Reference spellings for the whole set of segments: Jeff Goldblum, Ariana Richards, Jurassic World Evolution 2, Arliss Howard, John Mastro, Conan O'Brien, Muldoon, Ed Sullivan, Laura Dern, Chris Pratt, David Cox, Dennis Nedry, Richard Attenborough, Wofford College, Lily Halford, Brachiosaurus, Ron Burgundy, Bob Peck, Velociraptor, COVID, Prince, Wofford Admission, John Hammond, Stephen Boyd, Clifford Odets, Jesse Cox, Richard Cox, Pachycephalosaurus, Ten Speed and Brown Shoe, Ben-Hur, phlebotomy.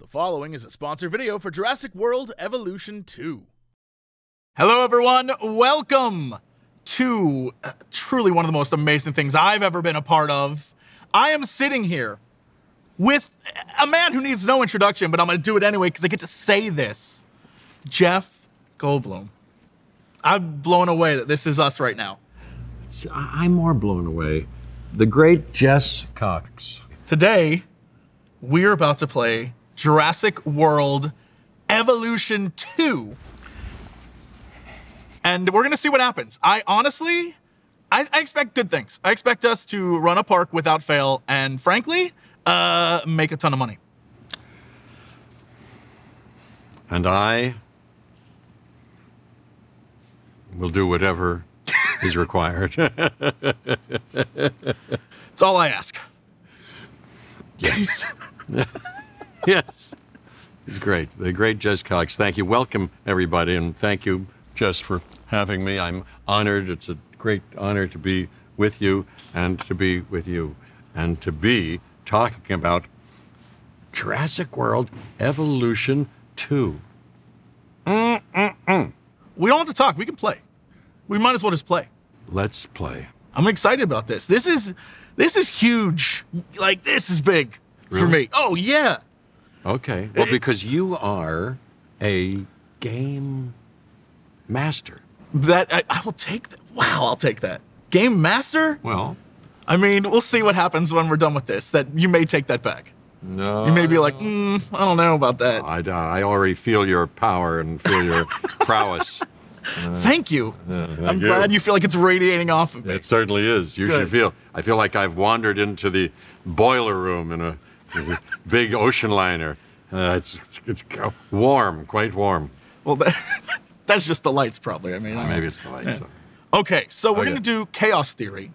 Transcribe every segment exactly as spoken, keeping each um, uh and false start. The following is a sponsor video for Jurassic World Evolution two. Hello everyone, welcome to uh, truly one of the most amazing things I've ever been a part of. I am sitting here with a man who needs no introduction, but I'm gonna do it anyway because I get to say this. Jeff Goldblum. I'm blown away that this is us right now. It's, I'm more blown away. The great Jess Cox. Today, we're about to play Jurassic World Evolution two. And we're gonna see what happens. I honestly, I, I expect good things. I expect us to run a park without fail and frankly, uh, make a ton of money. And I will do whatever is required. It's all I ask. Yes. Yes, it's great. The great Jess Cox. Thank you. Welcome, everybody, and thank you, Jess, for having me. I'm honored. It's a great honor to be with you and to be with you and to be talking about Jurassic World Evolution two. Mm-mm-mm. We don't have to talk. We can play. We might as well just play. Let's play. I'm excited about this. This is, this is huge. Like, this is big. Really? For me. Oh, yeah. Okay. Well, because you are a game master. That, I, I will take that. Wow, I'll take that. Game master? Well. I mean, we'll see what happens when we're done with this, that you may take that back. No. You may be like, mm, I don't know about that. I, I already feel your power and feel your prowess. Uh, thank you. Uh, thank I'm you. glad you feel like it's radiating off of me. It certainly is. You Good. should feel. I feel like I've wandered into the boiler room in a big ocean liner. Uh, it's, it's it's warm, quite warm. Well, that, that's just the lights, probably. I mean, well, I, maybe it's the lights. Yeah. So. Okay, so we're okay. gonna do chaos theory.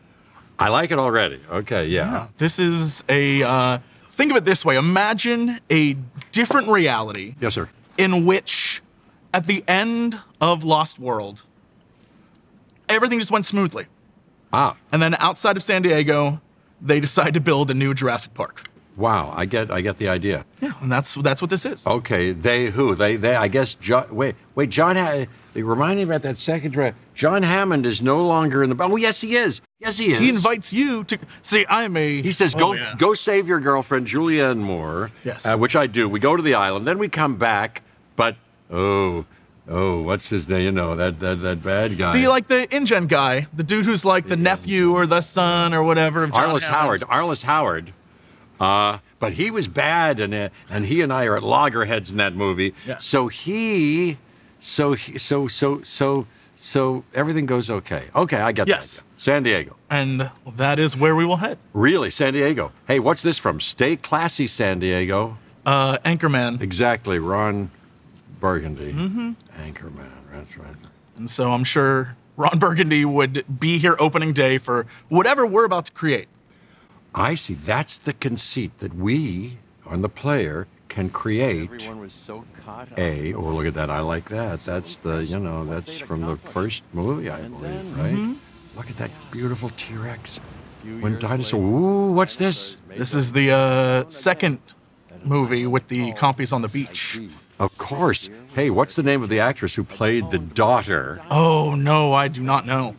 I like it already. Okay, yeah. yeah. This is a uh, think of it this way: imagine a different reality. Yes, sir. In which, at the end of Lost World, everything just went smoothly. Ah. And then outside of San Diego, they decide to build a new Jurassic Park. Wow, I get, I get the idea. Yeah, and that's that's what this is. Okay, they who they they I guess John, wait wait John they remind me about that second draft. John Hammond is no longer in the. Oh yes, he is. Yes, he is. He invites you to see. I'm a. He says, "Go oh, yeah. go save your girlfriend Julianne Moore." Yes, uh, which I do. We go to the island, then we come back, but oh. Oh, what's his name? You know, that that that bad guy. The like the InGen guy, the dude who's like the, the nephew or the son or whatever. Of John Arliss Howard. Arliss Howard. Uh, but he was bad, and uh, and he and I are at loggerheads in that movie. Yeah. So he, so he, so so so so everything goes okay. Okay, I get yes. that. San Diego. And that is where we will head. Really, San Diego. Hey, what's this from? Stay classy, San Diego. Uh, Anchorman. Exactly, Ron Burgundy. Mm-hmm. Anchorman, that's right. And so I'm sure Ron Burgundy would be here opening day for whatever we're about to create. I see. That's the conceit that we, on the player, can create. Everyone was so caught up. A, oh, look at that. I like that. That's the, you know, that's from the first movie, I believe, right? Mm-hmm. Look at that beautiful T-Rex. When dinosaur, ooh, what's this? This is the uh, second movie with the compies on the beach. Of course. Hey, what's the name of the actress who played the daughter? Oh, no, I do not know.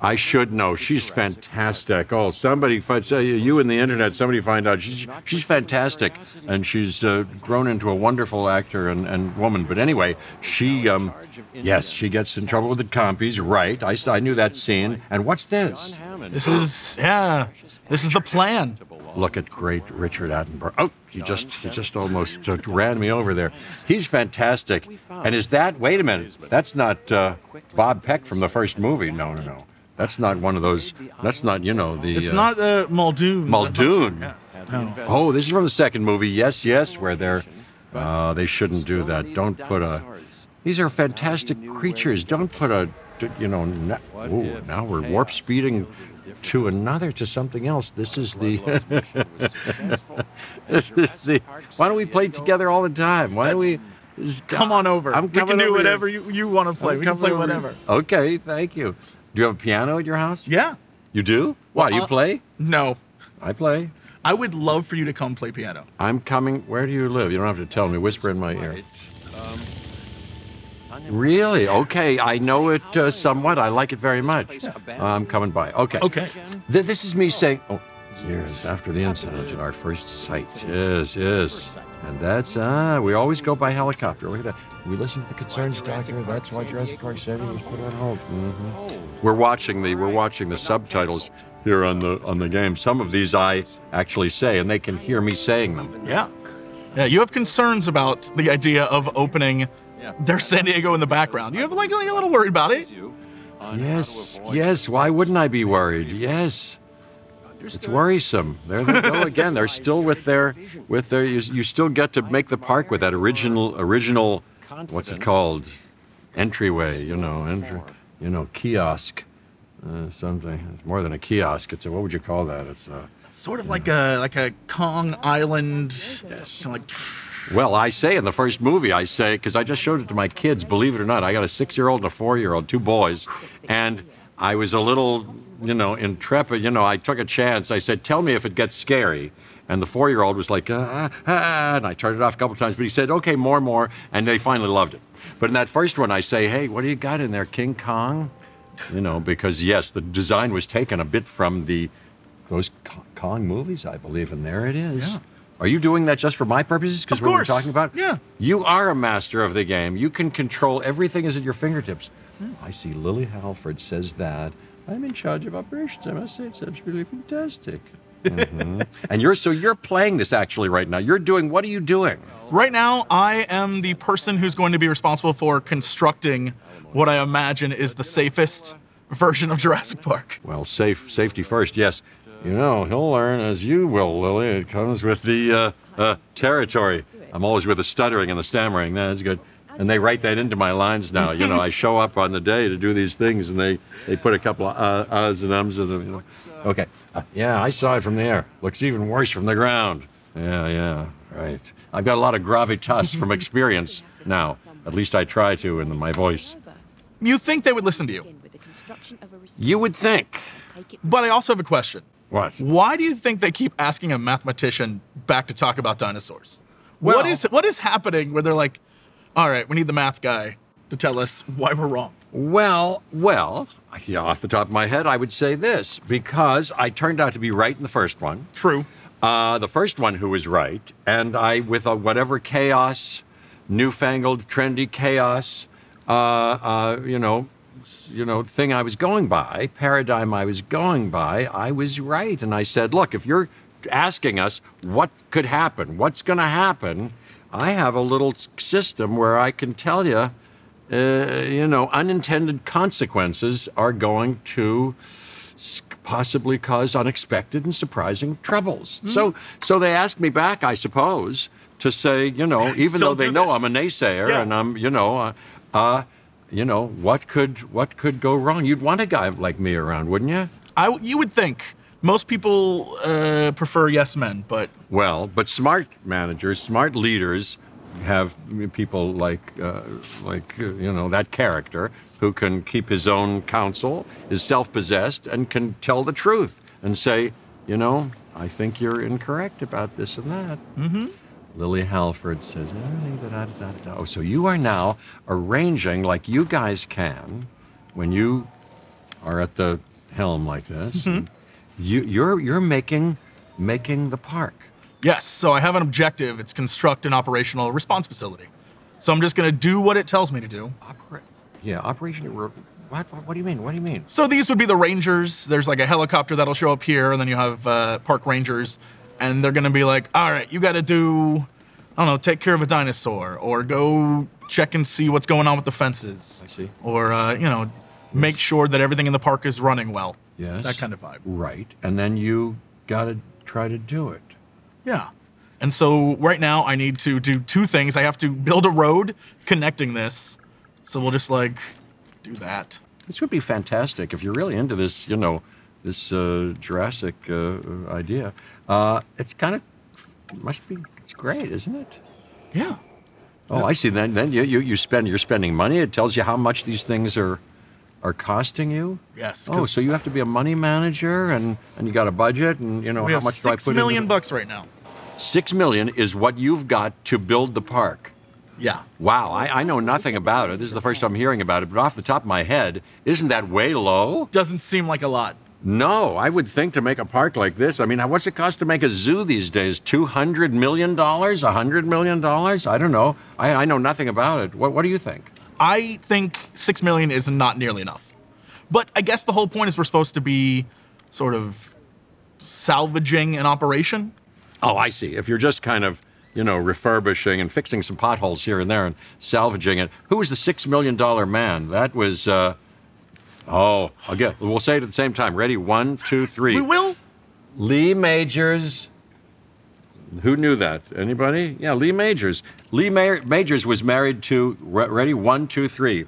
I should know. She's fantastic. Oh, somebody find you and the internet. Somebody find out. She's she's fantastic, and she's uh, grown into a wonderful actor and, and woman. But anyway, she um, yes, she gets in trouble with the compies, right? I I knew that scene. And what's this? This is yeah. This is the plan. Look at great Richard Attenborough. Oh, he just he just almost uh, ran me over there. He's fantastic. And is that? Wait a minute. That's not uh, Bob Peck from the first movie. No, no, no. That's not one of those. That's not, you know, the. It's uh, not uh, Muldoon. Muldoon. Yes. No. Oh, this is from the second movie. Yes, yes, where they're. Uh, they shouldn't do that. Don't put a. These are fantastic creatures. Don't put a. You know. Na Ooh, now we're warp speeding to another, to something else. This is the. This is the. Why don't we play together all the time? Why don't we? Just, come on over. I'm we can do whatever you, you want to play. We can play whatever. Okay, thank you. Do you have a piano at your house? Yeah. You do? Why, well, do you uh, play? No. I play. I would love for you to come play piano. I'm coming. Where do you live? You don't have to tell me. Whisper in my ear. Um, really? Okay. I know it uh, somewhat. I like it very much. Yeah. I'm coming by. Okay. Okay. Th this is me saying... Oh. Years after the incident at our first sight. Yes, yes. And that's, ah, uh, we always go by helicopter. Look at that. We listen to the concerns, doctor. That's why Jurassic Park saving was put on hold. Mm-hmm. We're watching the, we're watching the subtitles here on the, on the game. Some of these I actually say, and they can hear me saying them. Yeah. Yeah, you have concerns about the idea of opening their San Diego in the background. You have, like, you're a little worried about it. Yes, yes. Why wouldn't I be worried? Yes. It's worrisome. There they go again. They're still with their, with their. You, you still get to make the park with that original, original. What's it called? Entryway. You know, entry, you know, kiosk. Uh, something. It's more than a kiosk. It's a. What would you call that? It's a. Sort of like know. a like a Kong Island. Yes. Kind of like, well, I say in the first movie, I say because I just showed it to my kids. Believe it or not, I got a six-year-old and a four-year-old, two boys, and. I was a little, you know, intrepid. You know, I took a chance. I said, tell me if it gets scary. And the four-year-old was like, ah, ah, and I turned it off a couple times. But he said, okay, more, more, and they finally loved it. But in that first one, I say, hey, what do you got in there, King Kong? You know, because, yes, the design was taken a bit from the those Kong movies, I believe, and there it is. Yeah. Are you doing that just for my purposes? Because what we're talking about? Yeah. You are a master of the game. You can control everything is at your fingertips. I see Lily Halford says that. I'm in charge of operations. I must say it's absolutely fantastic. Mm-hmm. And you're so you're playing this actually right now. You're doing, what are you doing? Right now, I am the person who's going to be responsible for constructing what I imagine is the safest version of Jurassic Park. Well, safe, safety first, yes. You know, he'll learn as you will, Lily. It comes with the uh, uh, territory. I'm always with the stuttering and the stammering. That's good. And they write that into my lines now. You know, I show up on the day to do these things, and they, they put a couple of uh, uhs and ums in them. You know. Okay. Uh, yeah, I saw it from the air. Looks even worse from the ground. Yeah, yeah, right. I've got a lot of gravitas from experience now. At least I try to in my voice. You think they would listen to you? You would think. But I also have a question. What? Why do you think they keep asking a mathematician back to talk about dinosaurs? Well, what is what is happening where they're like, all right, we need the math guy to tell us why we're wrong. Well, well, yeah, off the top of my head, I would say this, because I turned out to be right in the first one. True. Uh, the first one who was right, and I, with a whatever chaos, newfangled, trendy chaos, uh, uh, you know, you know, thing I was going by, paradigm I was going by, I was right. And I said, look, if you're asking us what could happen, what's going to happen, I have a little system where I can tell you, uh, you know, unintended consequences are going to possibly cause unexpected and surprising troubles. Mm. So, so they asked me back, I suppose, to say, you know, even though they know this. I'm a naysayer, yeah. and I'm, you know, uh, uh, you know, what could what could go wrong? You'd want a guy like me around, wouldn't you? I, you would think. Most people uh, prefer yes men, but... Well, but smart managers, smart leaders have people like, uh, like uh, you know, that character who can keep his own counsel, is self-possessed, and can tell the truth and say, you know, I think you're incorrect about this and that. Mm-hmm. Lily Halford says, everything da da da da. Oh, so you are now arranging like you guys can when you are at the helm like this. Mm-hmm. and You, you're you're making making the park. Yes, so I have an objective. It's construct an operational response facility. So I'm just going to do what it tells me to do. Opera yeah, operational. What, what, what do you mean? What do you mean? So these would be the rangers. There's like a helicopter that'll show up here, and then you have uh, park rangers, and they're going to be like, all right, you got to do, I don't know, take care of a dinosaur, or go check and see what's going on with the fences. I see. Or uh, you know, make sure that everything in the park is running well. Yes. That kind of vibe. Right. And then you gotta try to do it. Yeah. And so right now I need to do two things. I have to build a road connecting this. So we'll just like do that. This would be fantastic if you're really into this, you know, this uh, Jurassic uh, idea. Uh, it's kind of, it must be, it's great, isn't it? Yeah. Oh, yeah. I see. Then, then you, you, you spend, you're spending money. It tells you how much these things are are costing you? Yes. Oh, so you have to be a money manager and, and you got a budget and, you know, we how much do I put in? Six million bucks right now. Six million is what you've got to build the park. Yeah. Wow, I, I know nothing about it. This is the first time I'm hearing about it, but off the top of my head, isn't that way low? Doesn't seem like a lot. No, I would think to make a park like this, I mean, what's it cost to make a zoo these days? two hundred million dollars? one hundred million dollars? I don't know. I, I know nothing about it. What, what do you think? I think six million dollars is not nearly enough. But I guess the whole point is we're supposed to be sort of salvaging an operation. Oh, I see. If you're just kind of, you know, refurbishing and fixing some potholes here and there and salvaging it. Who was the six million dollar man? That was... Uh, Oh, again, we'll say it at the same time. Ready? One, two, three. We will. Lee Majors. Who knew that? Anybody? Yeah, Lee Majors. Lee Ma Majors was married to, re ready? One, two, three.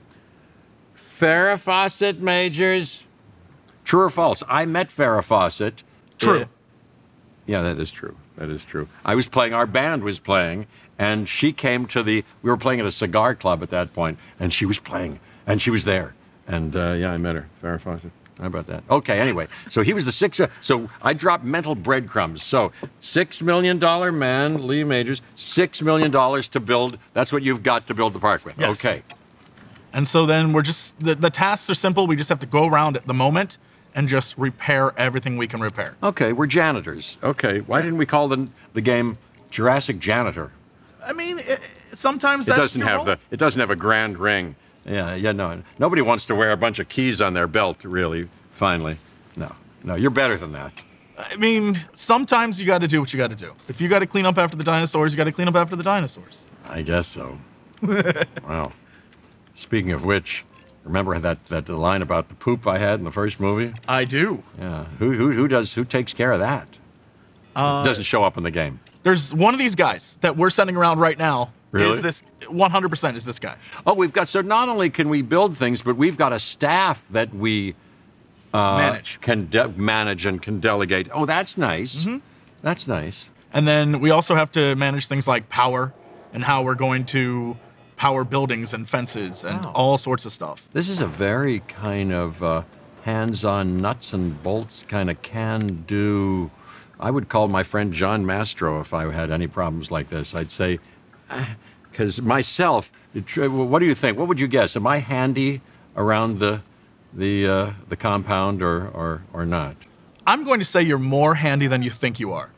Farrah Fawcett Majors. True or false? I met Farrah Fawcett. True. It, yeah, that is true. That is true. I was playing, our band was playing, and she came to the, we were playing at a cigar club at that point, and she was playing, and she was there. And, uh, yeah, I met her, Farrah Fawcett. How about that? Okay, anyway, so he was the six... Uh, so I dropped mental breadcrumbs. So six million dollar man, Lee Majors, six million dollars to build. That's what you've got to build the park with. Yes. Okay. And so then we're just... The, the tasks are simple. We just have to go around at the moment and just repair everything we can repair. Okay, we're janitors. Okay, why didn't we call the, the game Jurassic Janitor? I mean, it, sometimes that's... It doesn't have the, it doesn't have a grand ring. Yeah, yeah, no. Nobody wants to wear a bunch of keys on their belt, really, finally. No, no, you're better than that. I mean, sometimes you got to do what you got to do. If you got to clean up after the dinosaurs, you got to clean up after the dinosaurs. I guess so. Wow. Speaking of which, remember that, that line about the poop I had in the first movie? I do. Yeah. Who, who, who, does, who takes care of that? Uh, doesn't show up in the game. There's one of these guys that we're sending around right now. Really? Is this one hundred percent is this guy. Oh, we've got, so not only can we build things, but we've got a staff that we uh, manage. Can de manage and can delegate. Oh, that's nice. Mm-hmm. That's nice. And then we also have to manage things like power and how we're going to power buildings and fences and wow. all sorts of stuff. This is a very kind of uh, hands-on nuts and bolts kind of can-do. I would call my friend John Mastro if I had any problems like this. I'd say... Because myself, what do you think? What would you guess? Am I handy around the the uh, the compound or, or or not? I'm going to say you're more handy than you think you are.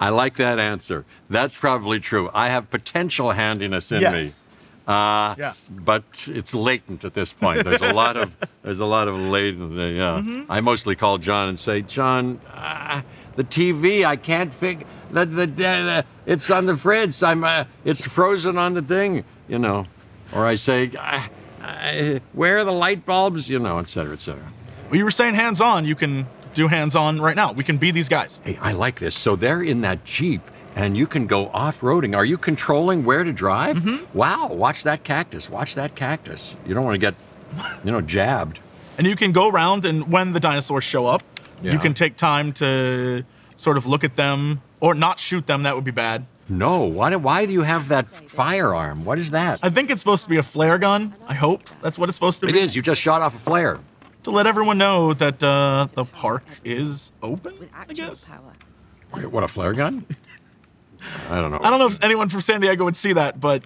I like that answer. That's probably true. I have potential handiness in yes. me, uh, yeah. but it's latent at this point. There's a lot of there's a lot of latent. Uh, mm-hmm. I mostly call John and say, John, uh, the T V, I can't figure. The, the, the, it's on the fridge. I'm. Uh, it's frozen on the thing, you know. Or I say, I, I, where are the light bulbs, you know, et cetera, et cetera. Well, you were saying hands-on. You can do hands-on right now. We can be these guys. Hey, I like this. So they're in that Jeep, and you can go off-roading. Are you controlling where to drive? Mm-hmm. Wow, watch that cactus. Watch that cactus. You don't want to get, you know, jabbed. And you can go around, and when the dinosaurs show up, yeah. you can take time to sort of look at them. Or not shoot them, that would be bad. No, why do, why do you have that firearm? What is that? I think it's supposed to be a flare gun, I hope. That's what it's supposed to be. It is, you just shot off a flare. To let everyone know that uh, the park is open, I guess. Wait, what, a flare gun? I don't know. I don't know if anyone from San Diego would see that, but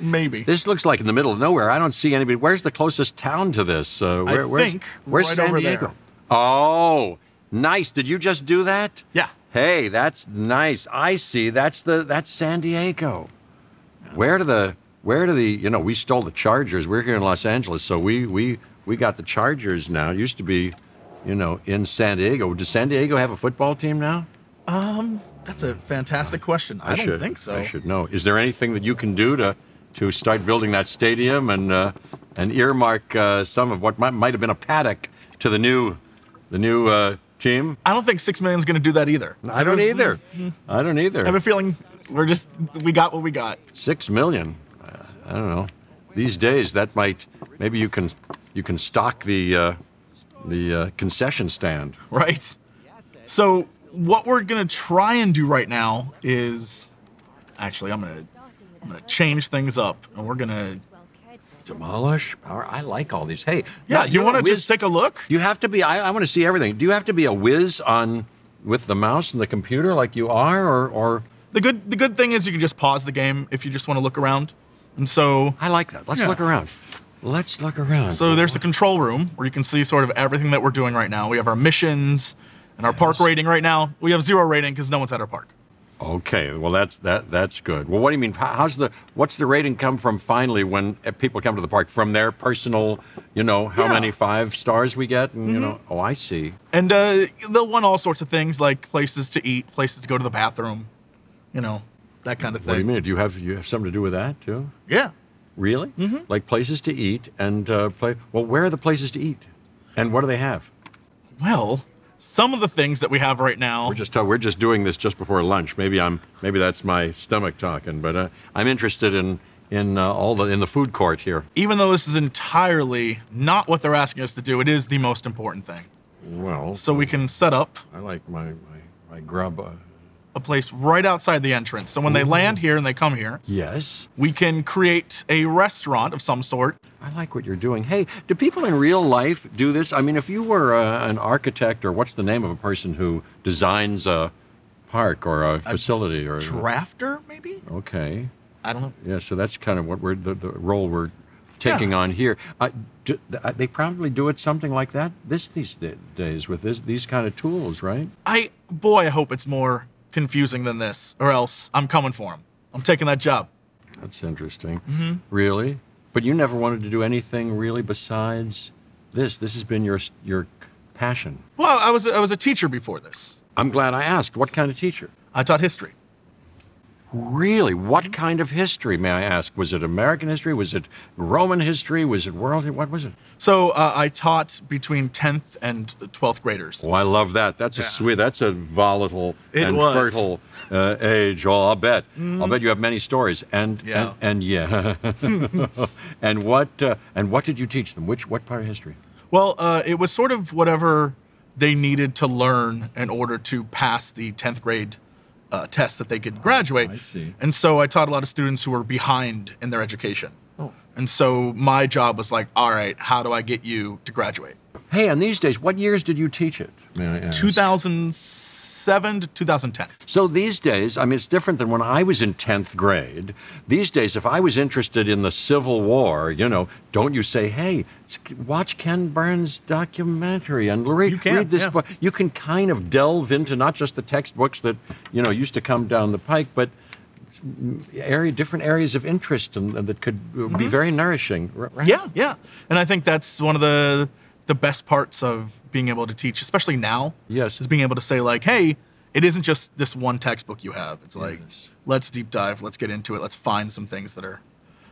maybe. This looks like in the middle of nowhere. I don't see anybody. Where's the closest town to this? Uh, where, I where's, think where's right San over Diego? There. Oh, nice. Did you just do that? Yeah. Hey, that's nice. I see. That's the that's San Diego. Yes. Where do the where do the you know we stole the Chargers. We're here in Los Angeles, so we we we got the Chargers now. It used to be, you know, in San Diego. Does San Diego have a football team now? Um, that's a fantastic question. I, I don't should, think so. I should know. Is there anything that you can do to to start building that stadium and uh, and earmark uh, some of what might, might have been a paddock to the new the new. Uh, Team? I don't think six million's going to do that either. I don't either. I don't either. I have a feeling we're just, we got what we got. Six million? Uh, I don't know. These days, that might, maybe you can, you can stock the, uh, the uh, concession stand. Right. So what we're going to try and do right now is, actually, I'm going to, I'm going to change things up, and we're going to Demolish, power. I like all these. Hey, yeah, you want to just take a look? You have to be, I, I want to see everything. Do you have to be a whiz on with the mouse and the computer like you are, or, or? The good the good thing is you can just pause the game if you just want to look around. And so I like that. Let's yeah. look around. Let's look around. So there's the control room where you can see sort of everything that we're doing right now. We have our missions and our yes. park rating right now. We have zero rating because no one's at our park. Okay, well that's that that's good. Well, what do you mean? How's the what's the rating come from finally when people come to the park from their personal, you know, how yeah. many five stars we get, and mm-hmm. you know, oh I see. And uh, they'll want all sorts of things like places to eat, places to go to the bathroom, you know, that kind of thing. What do you mean? Do you have you have something to do with that too? Yeah. Really? Mm-hmm. Like places to eat and uh, play. Well, where are the places to eat, and what do they have? Well. Some of the things that we have right now. We're just talk, we're just doing this just before lunch. Maybe I'm maybe that's my stomach talking, but uh, I'm interested in in uh, all the in the food court here. Even though this is entirely not what they're asking us to do, it is the most important thing. Well, so we can set up. I like my my, my grub. Uh, a place right outside the entrance. So when mm-hmm. they land here and they come here, yes, we can create a restaurant of some sort. I like what you're doing. Hey, do people in real life do this? I mean, if you were uh, an architect, or what's the name of a person who designs a park or a, a facility, or drafter, maybe? Okay. I don't know. Yeah, so that's kind of what we're the, the role we're taking yeah. on here. Uh, do, they probably do it something like that this these days with this, these kind of tools, right? I boy, I hope it's more confusing than this, or else I'm coming for him. I'm taking that job. That's interesting. Mm-hmm. Really? But you never wanted to do anything really besides this. This has been your your passion. Well, I was I was a teacher before this. I'm glad I asked. What kind of teacher? I taught history. Really? What kind of history, may I ask? Was it American history? Was it Roman history? Was it world history? What was it? So uh, I taught between tenth and twelfth graders. Oh, I love that. That's yeah. a sweet, that's a volatile it and was. fertile uh, age. Oh, I'll bet. Mm. I'll bet you have many stories. And yeah. And, and yeah. and what uh, and what did you teach them? Which what part of history? Well, uh, it was sort of whatever they needed to learn in order to pass the tenth grade uh, test that they could graduate. Oh, I see. And so I taught a lot of students who were behind in their education. Oh. And so my job was like, all right, how do I get you to graduate? Hey, and these days, what years did you teach it? May I ask? two thousand seven to two thousand ten. So these days, I mean, it's different than when I was in tenth grade. These days, if I was interested in the Civil War, you know, don't you say, hey, watch Ken Burns' documentary and read, you can, read this yeah. book. You can kind of delve into not just the textbooks that, you know, used to come down the pike, but area, different areas of interest and, and that could mm-hmm. be very nourishing. Right? Yeah, yeah. And I think that's one of the the best parts of being able to teach, especially now, yes. is being able to say like, hey, it isn't just this one textbook you have. It's like, yes. let's deep dive, let's get into it, let's find some things that are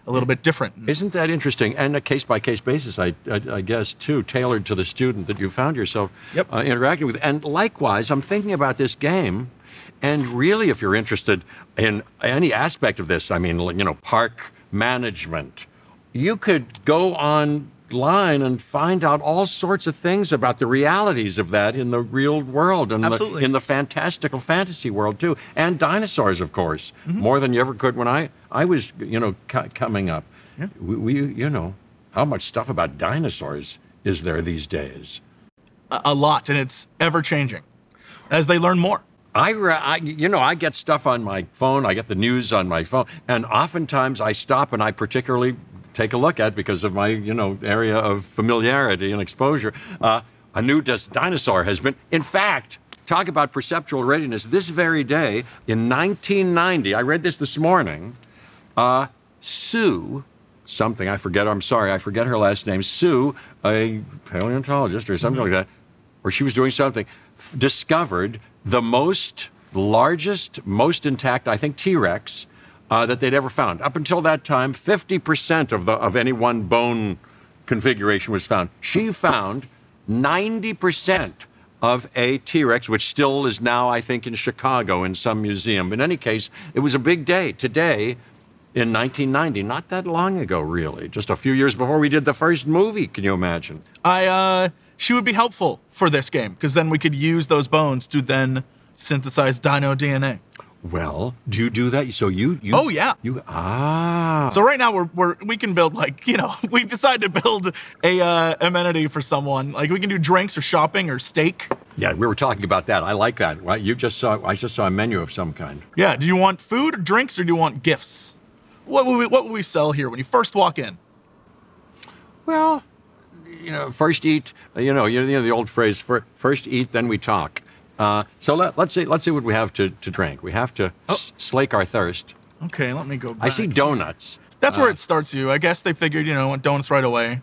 a little bit different. Isn't that interesting? And a case-by-case -case basis, I, I, I guess, too, tailored to the student that you found yourself yep. uh, interacting with. And likewise, I'm thinking about this game, and really, if you're interested in any aspect of this, I mean, you know, park management, you could go online and find out all sorts of things about the realities of that in the real world and the, in the fantastical fantasy world, too. And dinosaurs, of course, mm-hmm. more than you ever could when I, I was, you know, c coming up. Yeah. We, we, you know, how much stuff about dinosaurs is there these days? A, a lot, and it's ever-changing as they learn more. I, I, you know, I get stuff on my phone, I get the news on my phone, and oftentimes I stop and I particularly take a look at, because of my, you know, area of familiarity and exposure, uh, a new dinosaur has been, in fact, talk about perceptual readiness, this very day, in nineteen ninety, I read this this morning, uh, Sue, something, I forget, I'm sorry, I forget her last name, Sue, a paleontologist or something mm-hmm. like that, or she was doing something, discovered the most, largest, most intact, I think, T-Rex uh, that they'd ever found. Up until that time, fifty percent of, the, of any one bone configuration was found. She found ninety percent of a T-Rex, which still is now, I think, in Chicago in some museum. In any case, it was a big day today in nineteen ninety, not that long ago, really, just a few years before we did the first movie, can you imagine? I, uh... She would be helpful for this game, because then we could use those bones to then synthesize dino D N A. Well, do you do that? So you, you oh yeah, you ah. So right now we're we're we can build, like, you know, we decide to build a uh, amenity for someone, like we can do drinks or shopping or steak. Yeah, we were talking about that. I like that. Right? You just saw I just saw a menu of some kind. Yeah. Do you want food, or drinks, or do you want gifts? What would we what would we sell here when you first walk in? Well, you know, first eat. You know, you know the old phrase: first eat, then we talk. Uh, so let, let's see. Let's see what we have to, to drink. We have to oh. s slake our thirst. Okay, let me go back. I see donuts. That's uh, where it starts you. I guess they figured, you know, donuts right away.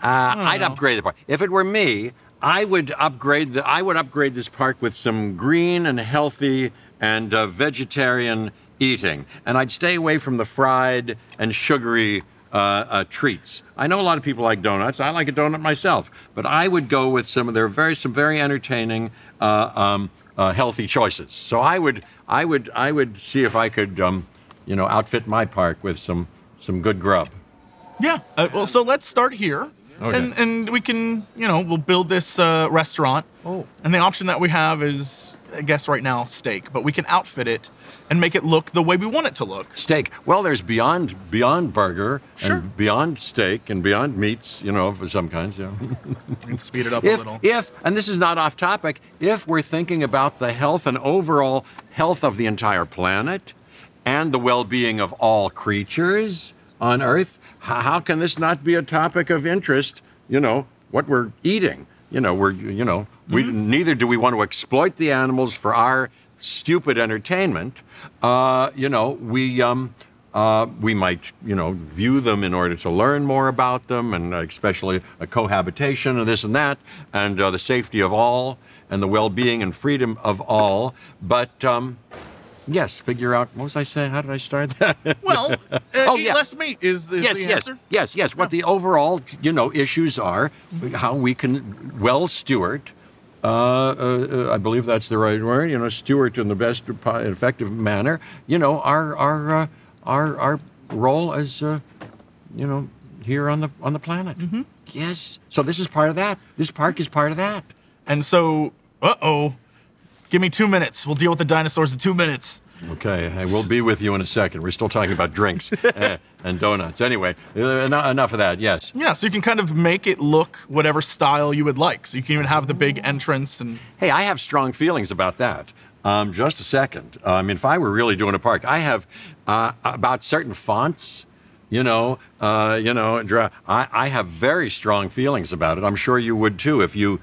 Uh, I'd know. upgrade the park. If it were me, I would upgrade the. I would upgrade this park with some green and healthy and uh, vegetarian eating, and I'd stay away from the fried and sugary uh, uh, treats. I know a lot of people like donuts. I like a donut myself, but I would go with some of their very some very entertaining, uh, um, uh, healthy choices. So I would I would I would see if I could, um, you know, outfit my park with some some good grub. Yeah. Uh, well, so let's start here, okay. and and we can, you know, we'll build this uh, restaurant. Oh. And the option that we have is, I guess right now, steak, but we can outfit it and make it look the way we want it to look. Steak. Well, there's Beyond Beyond Burger, sure. and Beyond Steak, and Beyond Meats, you know, of some kinds, yeah. We can speed it up if, a little. If, and this is not off topic, if we're thinking about the health and overall health of the entire planet and the well-being of all creatures on Earth, how can this not be a topic of interest, you know, what we're eating? You know, we're, you know, we, mm-hmm. neither do we want to exploit the animals for our stupid entertainment. Uh, you know, we, um, uh, we might, you know, view them in order to learn more about them, and especially a cohabitation and this and that, and uh, the safety of all, and the well-being and freedom of all. But, um, yes, figure out, what was I saying? How did I start that? Well, uh, oh, eat yeah. less meat is, is yes, the yes, answer. Yes, yes, yes. What yeah. the overall, you know, issues are, how we can well steward, uh, uh, I believe that's the right word, you know, steward in the best effective manner, you know, our our uh, our, our role as, uh, you know, here on the, on the planet. Mm-hmm. Yes. So this is part of that. This park is part of that. And so, uh-oh. Give me two minutes. We'll deal with the dinosaurs in two minutes. Okay, hey, we'll be with you in a second. We're still talking about drinks eh, and donuts. Anyway, en enough of that, yes. Yeah, so you can kind of make it look whatever style you would like. So you can even have the big entrance and... Hey, I have strong feelings about that. Um, just a second. Um, I mean, if I were really doing a park, I have uh, about certain fonts, you know, uh, you know, I, I have very strong feelings about it. I'm sure you would too if you...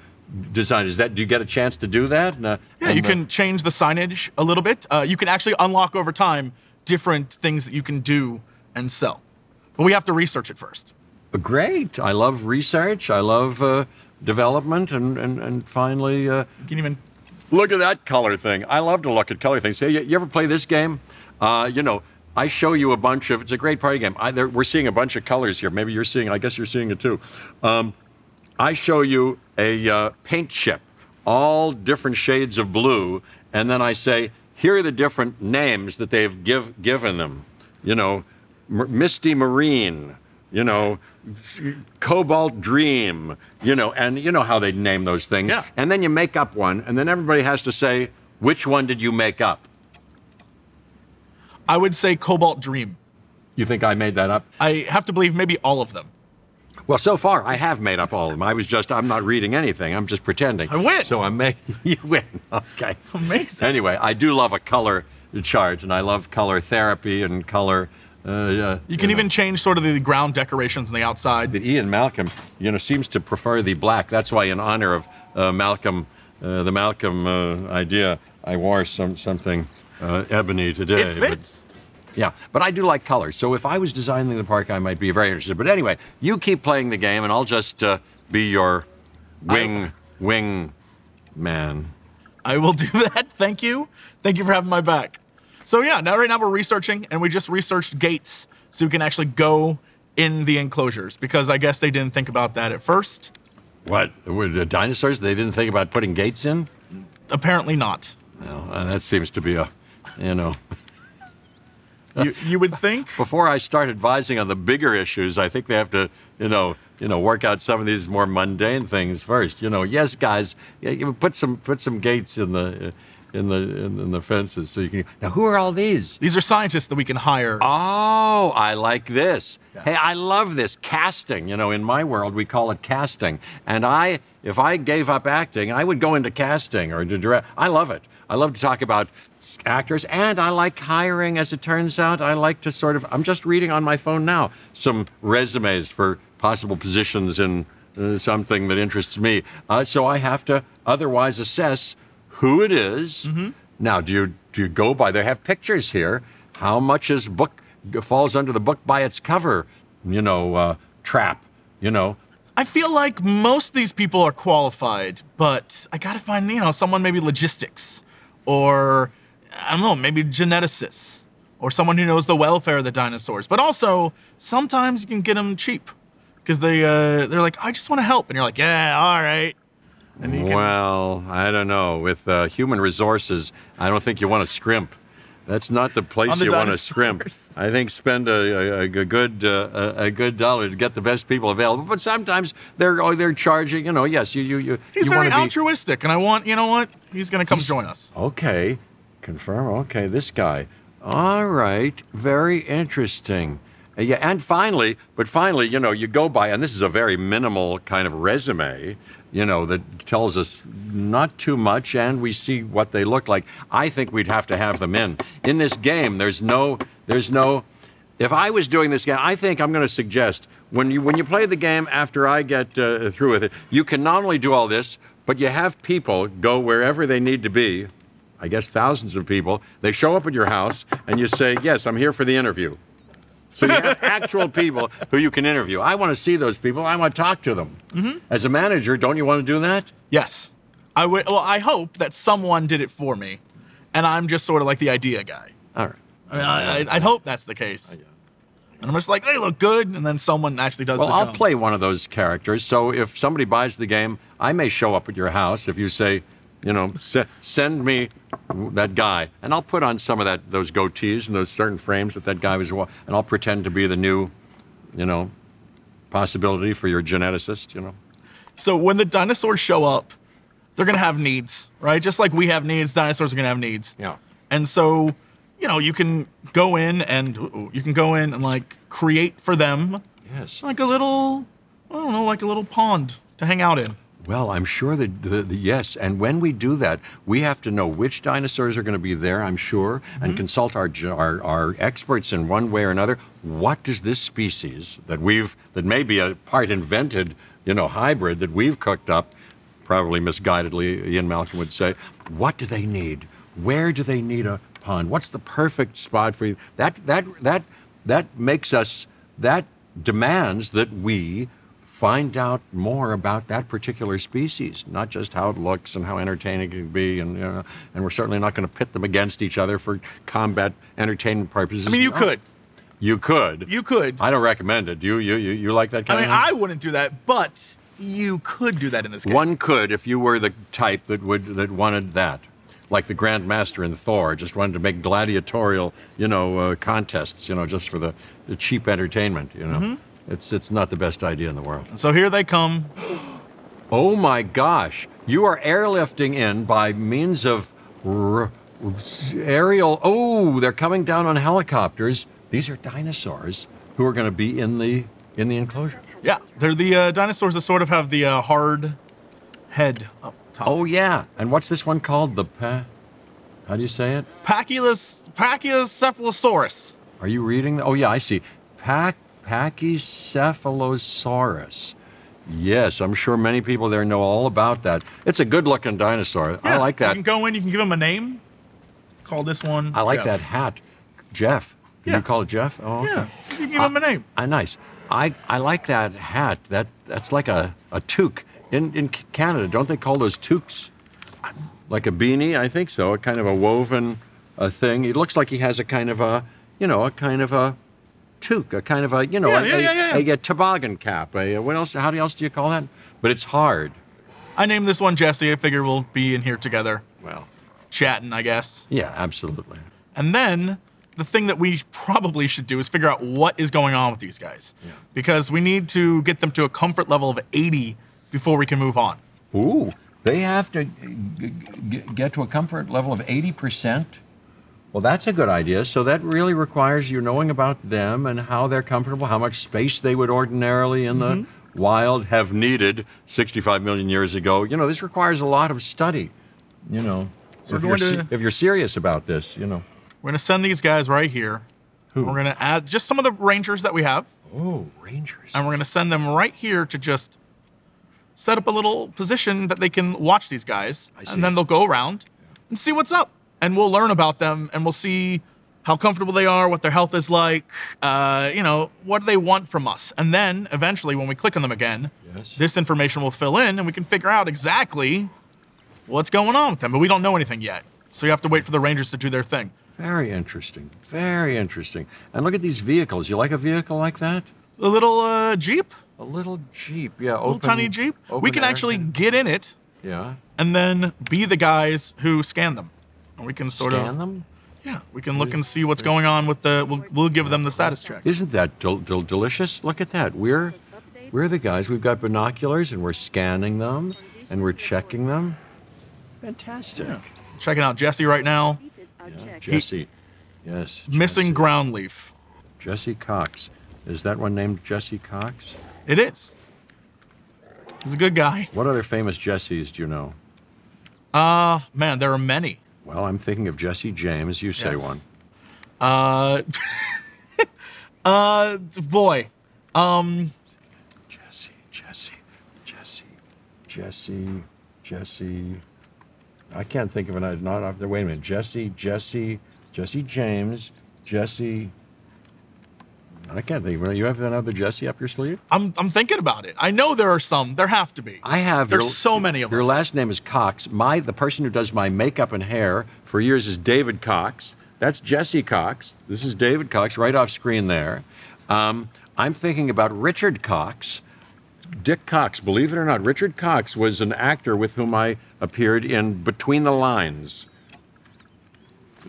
Designers, that do you get a chance to do that? And, uh, yeah, and, you can uh, change the signage a little bit. Uh, you can actually unlock over time different things that you can do and sell, but we have to research it first. Great, I love research. I love uh, development, and and and finally, uh, you can even look at that color thing. I love to look at color things. Hey, you ever play this game? Uh, you know. I show you a bunch of. It's a great party game. I, there, we're seeing a bunch of colors here. Maybe you're seeing. I guess you're seeing it too. Um, I show you a uh, paint chip, all different shades of blue, and then I say, here are the different names that they've give, given them. You know, m Misty Marine, you know, Cobalt Dream, you know, and you know how they name those things. Yeah. And then you make up one, and then everybody has to say, which one did you make up? I would say Cobalt Dream. You think I made that up? I have to believe maybe all of them. Well, so far, I have made up all of them. I was just, I'm not reading anything. I'm just pretending. I win. So I make, you win. Okay. Amazing. Anyway, I do love a color chart, and I love color therapy and color. Uh, uh, you can you even know. change sort of the ground decorations on the outside. But Ian Malcolm, you know, seems to prefer the black. That's why, in honor of uh, Malcolm, uh, the Malcolm uh, idea, I wore some something uh, ebony today. It fits. But, yeah, but I do like colors, so if I was designing the park, I might be very interested. But anyway, you keep playing the game, and I'll just uh, be your wing, I, wing man. I will do that. Thank you. Thank you for having my back. So yeah, now right now we're researching, and we just researched gates, so you can actually go in the enclosures, because I guess they didn't think about that at first. What, were the dinosaurs, they didn't think about putting gates in? Apparently not. Well, uh, that seems to be a, you know... You, you would think? Before I start advising on the bigger issues, I think they have to, you know, you know, work out some of these more mundane things first. You know, yes, guys, put some put some gates in the in the in, in the fences. So you can. Now, who are all these? These are scientists that we can hire. Oh, I like this. Yeah. Hey, I love this casting. You know, in my world, we call it casting. And I, if I gave up acting, I would go into casting or to direct. I love it. I love to talk about actors, and I like hiring. As it turns out, I like to sort of. I'm just reading on my phone now some resumes for possible positions in. Something that interests me. Uh, so I have to otherwise assess who it is. Mm-hmm. Now, do you do you go by? They have pictures here. How much is book falls under the book by its cover? You know, uh, trap. You know. I feel like most of these people are qualified, but I gotta find you know someone maybe logistics, or I don't know, maybe geneticists, or someone who knows the welfare of the dinosaurs. But also, sometimes you can get them cheap. Because they, uh, they're like, I just want to help. And you're like, yeah, all right. And you can... Well, I don't know. With uh, human resources, I don't think you want to scrimp. That's not the place the you want to scrimp. I think spend a, a, a good uh, a good dollar to get the best people available. But sometimes they're oh, they're charging, you know, yes, you you you. He's you very altruistic, be... and I want, you know what? He's going to come He's... join us. Okay. Confirm. Okay, this guy. All right. Very interesting. Yeah, and finally, but finally, you know, you go by, and this is a very minimal kind of resume, you know, that tells us not too much, and we see what they look like. I think we'd have to have them in. In this game, there's no, there's no, if I was doing this game, I think I'm going to suggest, when you, when you play the game after I get uh, through with it, you can not only do all this, but you have people go wherever they need to be, I guess thousands of people, they show up at your house, and you say, yes, I'm here for the interview. So you have actual people who you can interview. I want to see those people. I want to talk to them. Mm-hmm. As a manager, don't you want to do that? Yes. I would. Well, I hope that someone did it for me, and I'm just sort of like the idea guy. All right. I mean, I, I'd, I'd hope that's the case. I, yeah. And I'm just like, they look good, and then someone actually does well, the Well, I'll job. play one of those characters, so if somebody buys the game, I may show up at your house if you say, you know, se send me that guy, and I'll put on some of that those goatees and those certain frames that that guy was, and I'll pretend to be the new, you know, possibility for your geneticist, you know. So when the dinosaurs show up, they're gonna have needs, right? Just like we have needs, dinosaurs are gonna have needs. Yeah. And so, you know, you can go in and ooh, you can go in and like create for them. Yes. Like a little, I don't know, like a little pond to hang out in. Well, I'm sure that, the, the, yes, and when we do that, we have to know which dinosaurs are going to be there, I'm sure, mm-hmm. and consult our, our our experts in one way or another. What does this species that we've, that may be a part invented, you know, hybrid that we've cooked up, probably misguidedly, Ian Malcolm would say, what do they need? Where do they need a pond? What's the perfect spot for you? That, that, that, that makes us, that demands that we find out more about that particular species, not just how it looks and how entertaining it can be, and you know, and we're certainly not going to pit them against each other for combat entertainment purposes. I mean, you no. could, you could, you could. I don't recommend it. You, you, you, you like that kind I mean, of thing? I wouldn't do that, but you could do that in this game. One could, if you were the type that would that wanted that, like the Grand Master in Thor, just wanted to make gladiatorial, you know, uh, contests, you know, just for the, the cheap entertainment, you know. Mm-hmm. It's, it's not the best idea in the world. So here they come. Oh my gosh. You are airlifting in by means of r aerial. Oh, they're coming down on helicopters. These are dinosaurs who are going to be in the, in the enclosure. Yeah, they're the uh, dinosaurs that sort of have the uh, hard head up top. Oh yeah. And what's this one called? The pa How do you say it? Pachycephalosaurus. Are you reading? Oh yeah, I see. Pac. Pachycephalosaurus. Yes, I'm sure many people there know all about that. It's a good-looking dinosaur. Yeah, I like that. You can go in, you can give him a name. Call this one I like Jeff. That hat. Jeff. Can yeah. you call it Jeff? Oh, okay. Yeah, you can give uh, him a name. Uh, nice. I, I like that hat. That That's like a, a toque. In, in Canada, don't they call those toques? Like a beanie? I think so. A kind of a woven uh, thing. It looks like he has a kind of a, you know, a kind of a... toque, a kind of a, you know, yeah, a, yeah, yeah, yeah. A, a toboggan cap. A, what else, how else do you call that? But it's hard. I named this one Jesse. I figure we'll be in here together. Well. Chatting, I guess. Yeah, absolutely. And then the thing that we probably should do is figure out what is going on with these guys. Yeah. Because we need to get them to a comfort level of eighty before we can move on. Ooh. They have to g g get to a comfort level of eighty percent. Well, that's a good idea. So that really requires you knowing about them and how they're comfortable, how much space they would ordinarily in the mm-hmm. wild have needed sixty-five million years ago. You know, this requires a lot of study, you know, so if, you're to, if you're serious about this, you know. We're going to send these guys right here. Who? We're going to add just some of the rangers that we have. Oh, rangers. And we're going to send them right here to just set up a little position that they can watch these guys. I see. And then they'll go around yeah. and see what's up. And we'll learn about them, and we'll see how comfortable they are, what their health is like, uh, you know, what do they want from us. And then, eventually, when we click on them again, yes. this information will fill in, and we can figure out exactly what's going on with them. But we don't know anything yet, so you have to wait for the rangers to do their thing. Very interesting. Very interesting. And look at these vehicles. You like a vehicle like that? A little uh, Jeep. A little Jeep, yeah. A little tiny Jeep. We can actually get in it yeah. and then be the guys who scan them. We can sort Scan of scan them. Yeah, we can look and see what's going on with the. We'll, we'll give them the status check. Isn't that del del delicious? Look at that. We're we're the guys. We've got binoculars and we're scanning them and we're checking them. Fantastic. Yeah. Checking out Jesse right now. Yeah, Jesse, yes. Jesse. Missing ground leaf. Jesse Cox. Is that one named Jesse Cox? It is. He's a good guy. What other famous Jessies do you know? Uh, man, there are many. Well, I'm thinking of Jesse James. You say yes. one. Uh, uh, boy. Um, Jesse, Jesse, Jesse, Jesse, Jesse. I can't think of it. Not off there. Wait a minute. Jesse, Jesse, Jesse James, Jesse. I can't think of it. You have another Jesse up your sleeve? I'm, I'm thinking about it. I know there are some. There have to be. I have. There's your, so many of them. Your us. last name is Cox. My, the person who does my makeup and hair for years is David Cox. That's Jesse Cox. This is David Cox right off screen there. Um, I'm thinking about Richard Cox. Dick Cox, believe it or not, Richard Cox was an actor with whom I appeared in Between the Lines.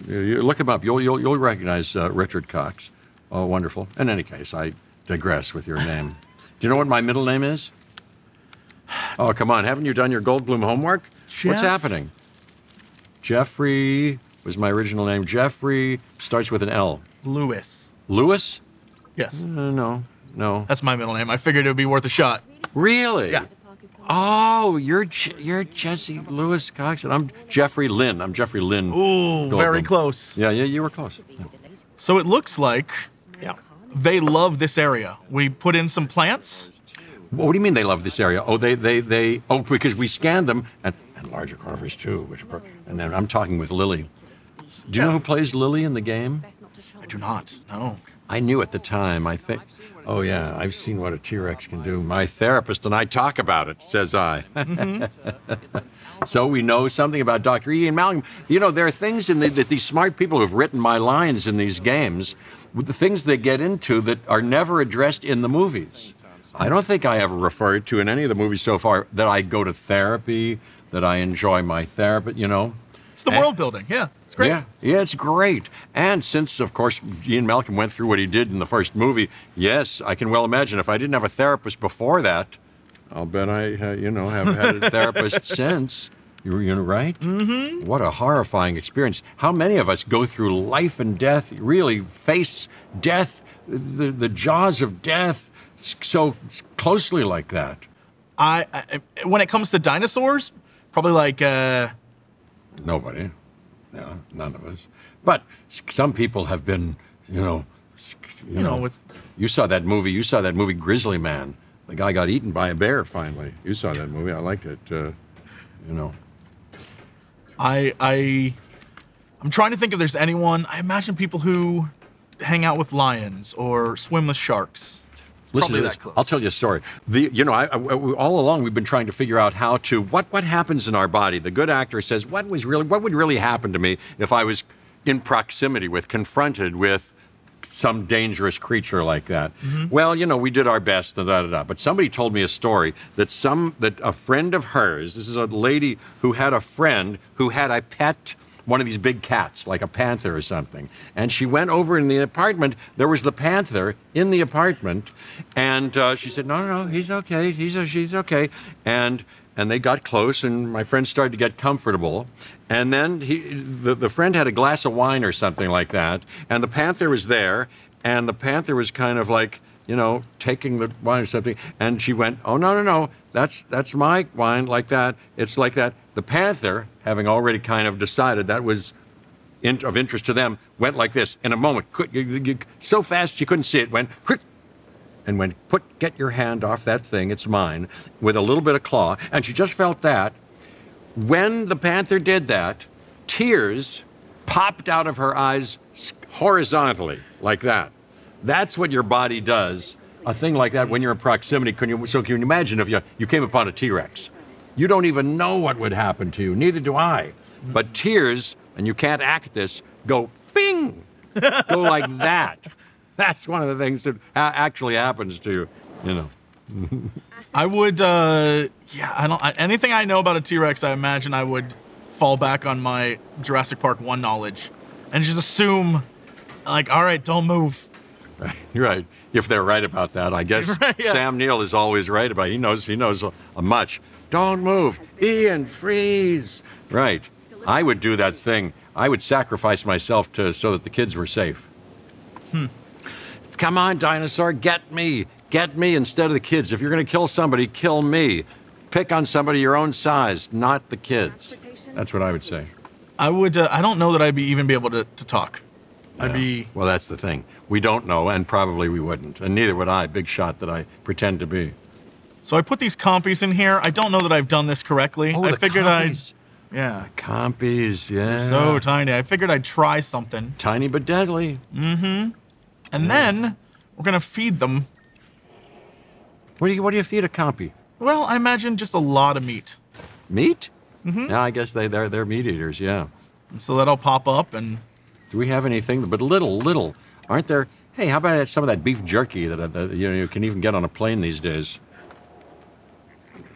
You look him up. You'll, you'll, you'll recognize uh, Richard Cox. Oh, wonderful. In any case, I digress with your name. Do you know what my middle name is? Oh, come on. Haven't you done your Goldblum homework? Jeff. What's happening? Jeffrey was my original name. Jeffrey starts with an L. Lewis. Lewis? Yes. Uh, no, no. That's my middle name. I figured it would be worth a shot. Really? Yeah. Oh, you're Je you're Jesse Lewis Cox, and I'm Jeffrey Lynn. I'm Jeffrey Lynn. Ooh, Goldblum. Very close. Yeah, yeah, you were close. Yeah. So it looks like... Yeah. They love this area. We put in some plants. What do you mean they love this area? Oh, they, they, they, oh, because we scanned them, and, and larger carnivores too, which, and then I'm talking with Lily. Do you know who plays Lily in the game? I do not, no. I knew at the time, I think, oh yeah, I've seen what a T-Rex can do. My therapist and I talk about it, says I. Mm-hmm. So we know something about Doctor E. and Malcolm. You know, there are things in the, that these smart people who've written my lines in these games, with the things they get into that are never addressed in the movies. I don't think I ever referred to in any of the movies so far that I go to therapy, that I enjoy my therapist, you know. It's the and, world building, yeah. It's great. Yeah, yeah, it's great. And since, of course, Ian Malcolm went through what he did in the first movie, yes, I can well imagine if I didn't have a therapist before that, I'll bet I, uh, you know, have had a therapist since. You're, you're right? Mm-hmm. What a horrifying experience. How many of us go through life and death, really face death, the, the jaws of death, so closely like that? I, I when it comes to dinosaurs, probably like... Uh... Nobody. No, none of us. But some people have been, you know... You, you know, know with... you saw that movie, you saw that movie Grizzly Man. The guy got eaten by a bear, finally. You saw that movie. I liked it, uh, you know. I, I, I'm trying to think if there's anyone. I imagine people who hang out with lions or swim with sharks. Listen to this. That close. I'll tell you a story. The, you know, I, I, all along we've been trying to figure out how to, what, what happens in our body. The good actor says, what was really, what would really happen to me if I was in proximity with, confronted with, some dangerous creature like that. Mm-hmm. Well, you know, we did our best, da, da, da, da. But somebody told me a story that some that a friend of hers, this is a lady who had a friend who had a pet one of these big cats, like a panther or something. And she went over in the apartment. There was the panther in the apartment. And uh, she said, no, no, no, he's okay. He's, uh, she's okay. And and they got close, and my friend started to get comfortable. And then he, the, the friend had a glass of wine or something like that. And the panther was there. And the panther was kind of like, you know, taking the wine or something. And she went, oh, no, no, no, that's, that's my wine, like that. It's like that. The panther, having already kind of decided that was in, of interest to them, went like this in a moment. So fast you couldn't see it, went, quick, and went, put, get your hand off that thing, it's mine, with a little bit of claw. And she just felt that. When the panther did that, tears popped out of her eyes horizontally, like that. That's what your body does, a thing like that, when you're in proximity. Can you, so can you imagine if you, you came upon a T-Rex? You don't even know what would happen to you, neither do I. But tears, and you can't act this, go bing, go like that. That's one of the things that actually happens to you, you know. I would, uh, yeah, I don't, I, anything I know about a T-Rex, I imagine I would fall back on my Jurassic Park one knowledge and just assume, like, all right, don't move. Right, right. If they're right about that, I guess right, yeah. Sam Neill is always right about it. He knows, he knows a, a much. Don't move. Ian, freeze. Right. I would do that thing. I would sacrifice myself to so that the kids were safe. Hmm. Come on, dinosaur, get me. Get me instead of the kids. If you're going to kill somebody, kill me. Pick on somebody your own size, not the kids. That's what I would say. I would, uh, I don't know that I'd be even be able to, to talk. I'd yeah. be... Well, that's the thing. We don't know, and probably we wouldn't. And neither would I, big shot that I pretend to be. So I put these compies in here. I don't know that I've done this correctly. Oh, I figured compies. I'd... Yeah. The compies, yeah. They're so tiny. I figured I'd try something. Tiny but deadly. Mm-hmm. And yeah. then we're going to feed them. What do, you, what do you feed a compy? Well, I imagine just a lot of meat. Meat? Mm-hmm. Yeah, I guess they, they're, they're meat eaters, yeah. And so that'll pop up and... Do we have anything? But little, little. Aren't there... Hey, how about some of that beef jerky that, that you know, you can even get on a plane these days?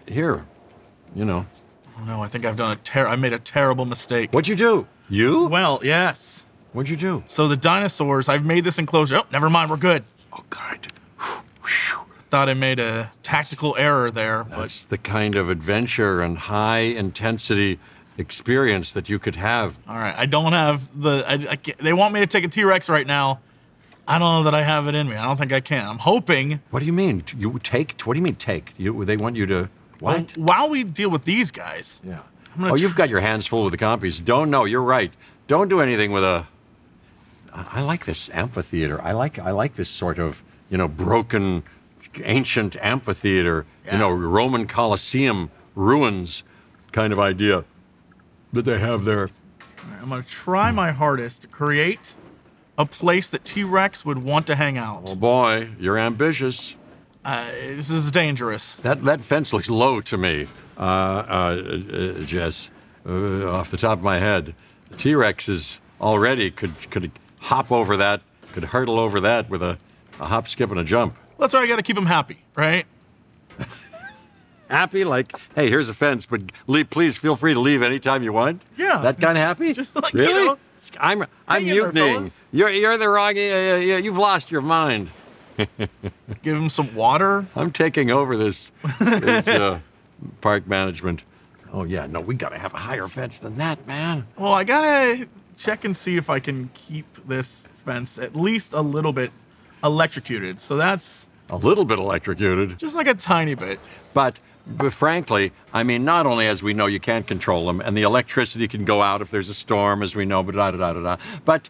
Here, you know. Oh, no, I think I've done a ter- I made a terrible mistake. What'd you do? You? Well, yes. What'd you do? So the dinosaurs, I've made this enclosure. Oh, never mind, we're good. Oh, God. Thought I made a tactical error there. That's but... the kind of adventure and high intensity experience that you could have. All right, I don't have the, I, I can't, they want me to take a T-Rex right now. I don't know that I have it in me. I don't think I can. I'm hoping. What do you mean? You take, what do you mean take? You, they want you to, what? Well, while we deal with these guys. Yeah. Oh, you've got your hands full with the compies. Don't know, you're right. Don't do anything with a, I, I like this amphitheater. I like, I like this sort of, you know, broken, ancient amphitheater, yeah. you know, Roman Colosseum ruins kind of idea that they have there. I'm gonna try my hardest to create a place that T-Rex would want to hang out. Oh boy, you're ambitious. Uh, this is dangerous. That that fence looks low to me, uh, uh, uh, Jess. Uh, off the top of my head, T-Rex is already could could hop over that, could hurtle over that with a, a hop, skip, and a jump. Well, that's why I got to keep him happy, right? Happy, like, hey, here's a fence, but leave, please feel free to leave anytime you want. Yeah, that kind of happy. Just like, really? You know, I'm I'm mutinying. You're you're the wrong. Uh, uh, you've lost your mind. Give him some water. I'm taking over this, this uh, park management. Oh yeah, no, we gotta have a higher fence than that, man. Well, I gotta check and see if I can keep this fence at least a little bit electrocuted. So that's a little bit electrocuted. Just like a tiny bit, but. But frankly, I mean, not only as we know you can't control them, and the electricity can go out if there's a storm, as we know, but da da da da da. But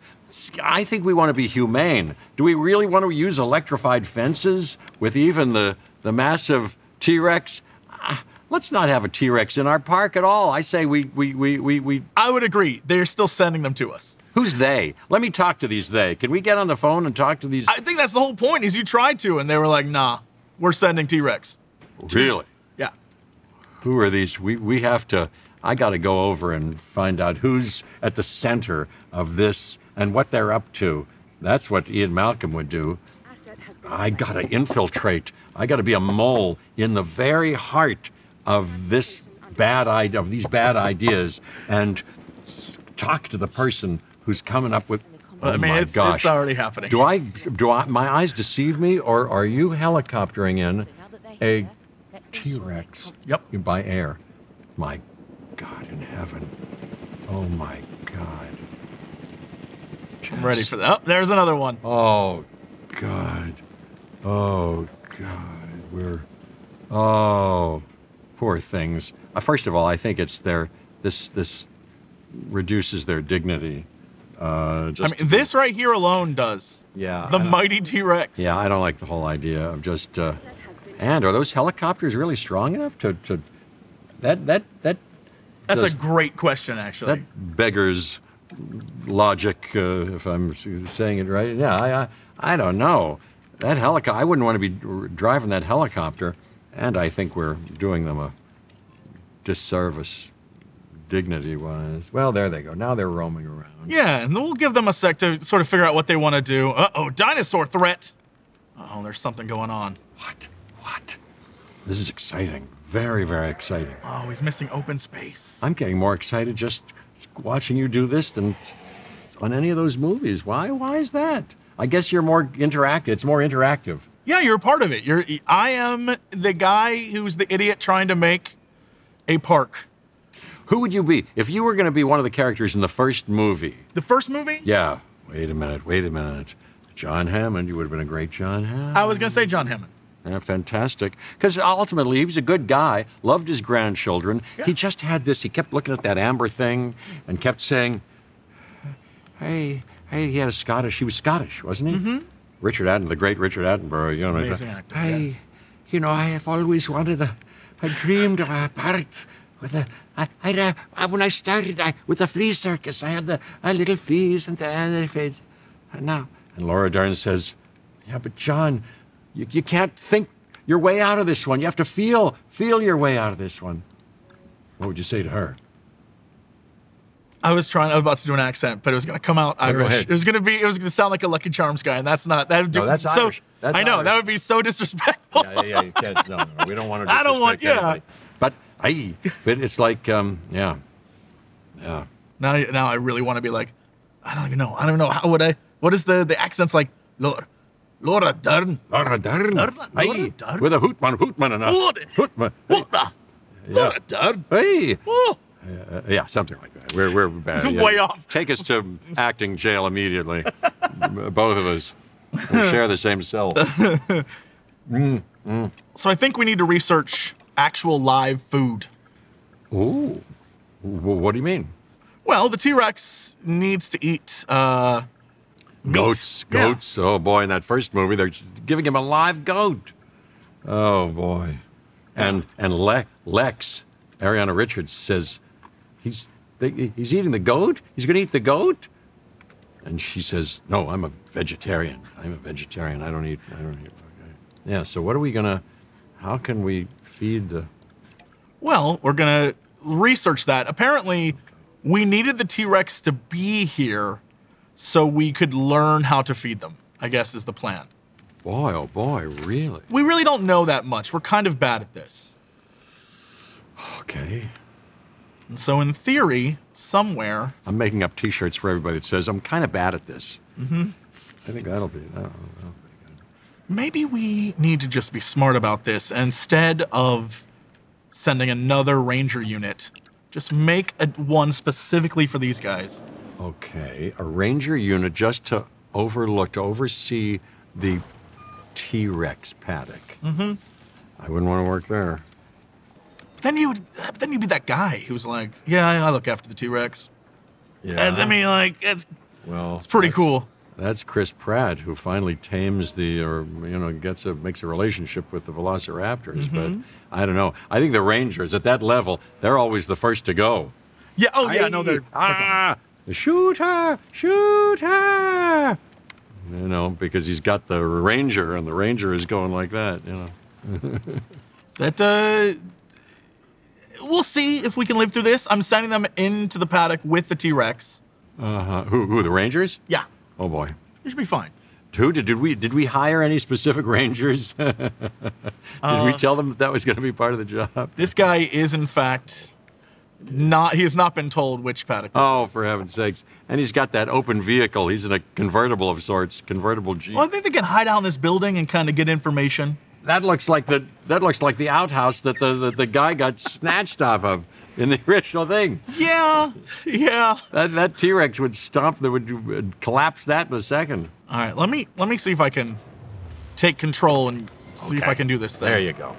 I think we want to be humane. Do we really want to use electrified fences with even the the massive T-Rex? Uh, let's not have a T-Rex in our park at all. I say we we we we we. I would agree. They're still sending them to us. Who's they? Let me talk to these they. Can we get on the phone and talk to these? I think that's the whole point. Is you tried to, and they were like, nah, we're sending T-Rex. Really. Who are these? We, we have to, I got to go over and find out who's at the center of this and what they're up to. That's what Ian Malcolm would do. I got to infiltrate. I got to be a mole in the very heart of this bad idea, of these bad ideas, and talk to the person who's coming up with. Oh, I mean, my it's, gosh. It's already happening. Do I, do I, my eyes deceive me, or are you helicoptering in a T-Rex yep. by air? My God in heaven. Oh, my God. Just, I'm ready for that. Oh, there's another one. Oh, God. Oh, God. We're, oh, poor things. Uh, first of all, I think it's their, this, this reduces their dignity. Uh, just I mean, this right here alone does. Yeah. The mighty T-Rex. Yeah, I don't like the whole idea of just. Uh, and are those helicopters really strong enough to? to that that that. That's does, a great question, actually. That beggars logic, uh, if I'm saying it right. Yeah, I, I I don't know. That helicopter. I wouldn't want to be driving that helicopter, and I think we're doing them a disservice. Dignity-wise. Well, there they go. Now they're roaming around. Yeah, and we'll give them a sec to sort of figure out what they want to do. Uh-oh, dinosaur threat! Uh-oh, there's something going on. What? What? This is exciting. Very, very exciting. Oh, he's missing open space. I'm getting more excited just watching you do this than on any of those movies. Why? Why is that? I guess you're more interactive. It's more interactive. Yeah, you're a part of it. You're. I am the guy who's the idiot trying to make a park. Who would you be if you were going to be one of the characters in the first movie? The first movie? Yeah. Wait a minute. Wait a minute. John Hammond. You would have been a great John Hammond. I was going to say John Hammond. Yeah, fantastic. Because ultimately, he was a good guy. Loved his grandchildren. Yeah. He just had this. He kept looking at that amber thing and kept saying, "Hey, hey." He had a Scottish. He was Scottish, wasn't he? Mm-hmm. Richard Attenborough, the great Richard Attenborough. You know, amazing actor. I, yeah. You know, I have always wanted a. I dreamed of a park. With a, I, I, I, when I started I, with the flea circus, I had the uh, little fleas and the other fleas. And now, and Laura Dern says, "Yeah, but John, you, you can't think your way out of this one. You have to feel, feel your way out of this one." What would you say to her? I was trying. I was about to do an accent, but it was going to come out Irish. Go ahead. It was going to be. It was going to sound like a Lucky Charms guy, and that's not. That would do, no, that's so, Irish. That's I know Irish. That would be so disrespectful. Yeah, yeah, yeah you can't. No, no, no, we don't want to. I don't want. Yeah, anybody. But I. But it's like, um, yeah, yeah. Now, now I really want to be like, I don't even know. I don't know how would I. What is the the accents like? Laura, Laura Dern. Laura Dern. Laura, Laura Dern. With a hootman, hootman, and a hootman. Laura, yeah. Laura Dern. Hey. Oh. Uh, yeah, something like that. We're we're bad. Yeah. Way off. Take us to acting jail immediately. Both of us. We share the same cell. mm, mm. So I think we need to research actual live food. Ooh. Well, what do you mean? Well, the T-Rex needs to eat uh, goats. Meat. Goats. Yeah. Oh boy! In that first movie, they're giving him a live goat. Oh boy. And and Le Lex, Ariana Richards says. He's, they, he's eating the goat? He's going to eat the goat? And she says, no, I'm a vegetarian. I'm a vegetarian. I don't eat, I don't eat. Okay. Yeah, so what are we going to, how can we feed the? Well, we're going to research that. Apparently, okay. We needed the T-Rex to be here so we could learn how to feed them, I guess is the plan. Boy, oh boy, really? We really don't know that much. We're kind of bad at this. Okay. And so in theory, somewhere... I'm making up T-shirts for everybody that says, I'm kind of bad at this. Mm-hmm. I think that'll be... That'll, that'll be good. Maybe we need to just be smart about this. Instead of sending another ranger unit, just make a, one specifically for these guys. Okay, a ranger unit just to overlook, to oversee the T-Rex paddock. Mm-hmm. I wouldn't want to work there. Then you would, then you'd be that guy who's like, yeah, I look after the T-Rex. Yeah. That's, I mean, like, it's, well, it's pretty that's, cool. That's Chris Pratt who finally tames the, or, you know, gets a, makes a relationship with the Velociraptors. Mm-hmm. But I don't know. I think the Rangers at that level, they're always the first to go. Yeah. Oh, I, yeah. No, they're. Ah, okay. Shoot her, shoot her. You know, because he's got the Ranger and the Ranger is going like that, you know. that, uh,. We'll see if we can live through this. I'm sending them into the paddock with the T-Rex. Uh-huh. Who, who, the Rangers? Yeah. Oh, boy. You should be fine. Dude, did, did we did we hire any specific Rangers? did uh, we tell them that, that was going to be part of the job? This guy is, in fact, Not, he has not been told which paddock. Oh, for heaven's sakes. And he's got that open vehicle. He's in a convertible of sorts, convertible Jeep. Well, I think they can hide out in this building and kind of get information. That looks like the, that looks like the outhouse that the, the, the guy got snatched off of in the original thing. Yeah, yeah. That, that T-Rex would stomp, that would collapse that in a second. All right, let me, let me see if I can take control and see okay. if I can do this thing. There you go.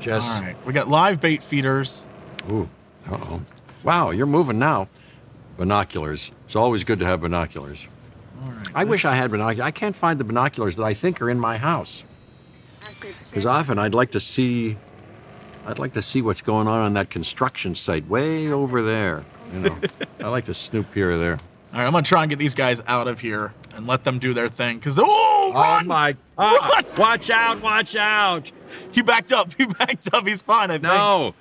Jess. All right, we got live bait feeders. Ooh. Uh-oh. Wow, you're moving now. Binoculars. It's always good to have binoculars. All right. I wish I had binoculars. I can't find the binoculars that I think are in my house. Because often I'd like to see, I'd like to see what's going on on that construction site way over there. You know, I like to snoop here or there. All right, I'm gonna try and get these guys out of here and let them do their thing. Cause oh, run! Oh my! Oh, run! Watch out! Watch out! He backed up. He backed up. He's fine. I think. No.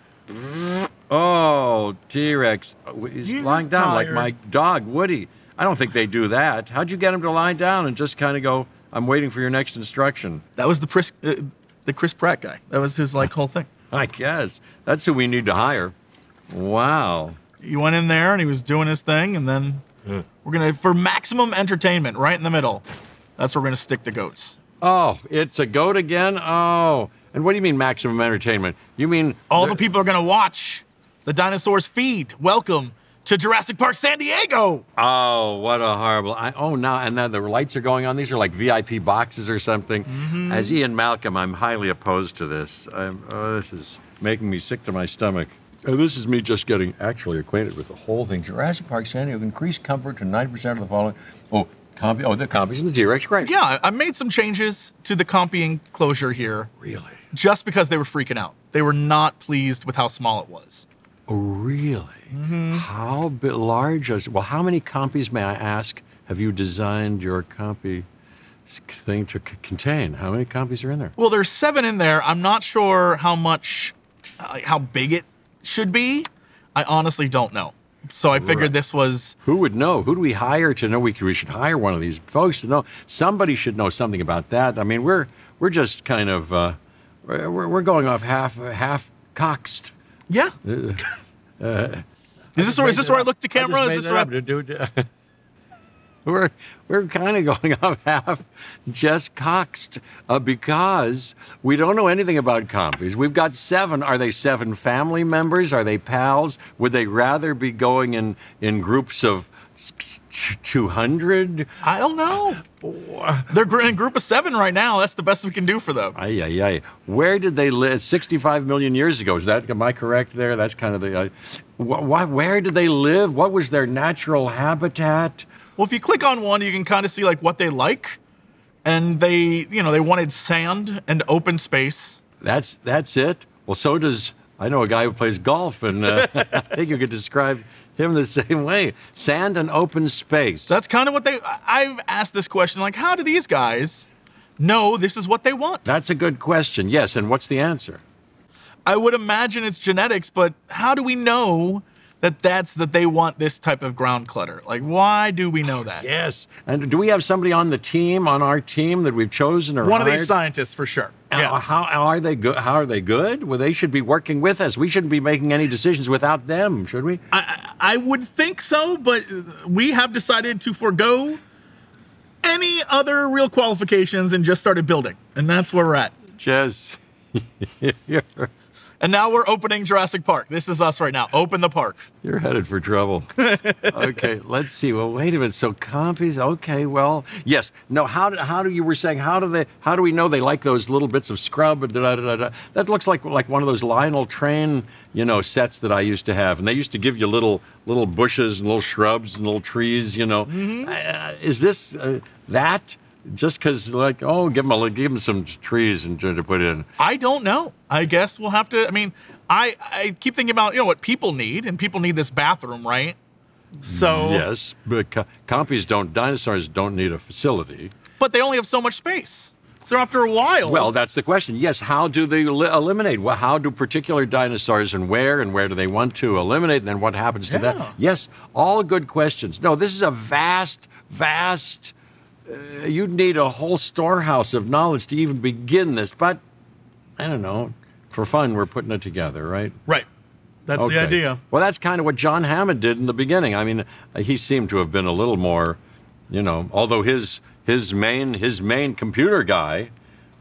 Oh, T-Rex. He's, He's lying down tired. Like my dog, Woody. I don't think they do that. How'd you get him to lie down and just kind of go, I'm waiting for your next instruction? That was the Chris, uh, the Chris Pratt guy. That was his like whole thing. I guess. That's who we need to hire. Wow. He went in there and he was doing his thing, and then uh. we're going to, for maximum entertainment, right in the middle, that's where we're going to stick the goats. Oh, it's a goat again? Oh. And what do you mean maximum entertainment? You mean... All the people are going to watch. The dinosaurs feed. Welcome to Jurassic Park San Diego. Oh, what a horrible... I, oh, now, and then the lights are going on. These are like V I P boxes or something. Mm-hmm. As Ian Malcolm, I'm highly opposed to this. I'm, oh, this is making me sick to my stomach. Oh, this is me just getting actually acquainted with the whole thing. Jurassic Park San Diego, increased comfort to ninety percent of the following... Oh, comp oh the compies and the T-Rex, great. Yeah, I made some changes to the comping closure here. Really? Just because they were freaking out. They were not pleased with how small it was. Oh, really? Mm-hmm. How large is it? Well, how many compies, may I ask, have you designed your compy thing to contain? How many compies are in there? Well, there's seven in there. I'm not sure how much, uh, how big it should be. I honestly don't know. So I figured right. this was... Who would know? Who do we hire to know? We, we should hire one of these folks to know. Somebody should know something about that. I mean, we're, we're just kind of... Uh, We're, we're going off half half coxed. Yeah. Uh, uh, is this where is this where I look to camera? Is this where I... We're we're kind of going off half just coxed uh, because we don't know anything about compies. We've got seven. Are they seven family members? Are they pals? Would they rather be going in in groups of two hundred? I don't know. They're in a group of seven right now. That's the best we can do for them. Aye, aye, aye. Where did they live sixty-five million years ago? Is that, am I correct there? That's kind of the, uh, wh why, where did they live? What was their natural habitat? Well, if you click on one, you can kind of see like what they like. And they, you know, they wanted sand and open space. That's, that's it. Well, so does, I know a guy who plays golf, and uh, I think you could describe him the same way. Sand and open space. That's kind of what they, I've asked this question, like, how do these guys know this is what they want? That's a good question, yes, and what's the answer? I would imagine it's genetics, but how do we know that that's, that they want this type of ground clutter? Like, why do we know that? Yes, and do we have somebody on the team, on our team that we've chosen or hired? One of these scientists, for sure. Yeah. How, how are they good? How are they good? Well, they should be working with us. We shouldn't be making any decisions without them, should we? I, I would think so, but we have decided to forego any other real qualifications and just started building, and that's where we're at. Jess. And now we're opening Jurassic Park. This is us right now. Open the park. You're headed for trouble. Okay, let's see. Well, wait a minute. So compies, okay, well, yes. No, how do, how do you were saying, how do they, how do we know they like those little bits of scrub? Da, da, da, da. That looks like like one of those Lionel Train, you know, sets that I used to have. And they used to give you little little bushes and little shrubs and little trees, you know. Mm-hmm. uh, is this uh, that? Just because, like, oh, give them, a, give them some trees and to put in. I don't know. I guess we'll have to, I mean, I, I keep thinking about, you know, what people need, and people need this bathroom, right? So. Yes, but compies don't, dinosaurs don't need a facility. But they only have so much space. So after a while. Well, that's the question. Yes, how do they eliminate? Well, how do particular dinosaurs and where and where do they want to eliminate? And then what happens to yeah. that? Yes, all good questions. No, this is a vast, vast... Uh, you'd need a whole storehouse of knowledge to even begin this, but I don't know. For fun, we're putting it together, right? Right. That's okay. the idea. Well, that's kind of what John Hammond did in the beginning. I mean, he seemed to have been a little more, you know, although his his main his main computer guy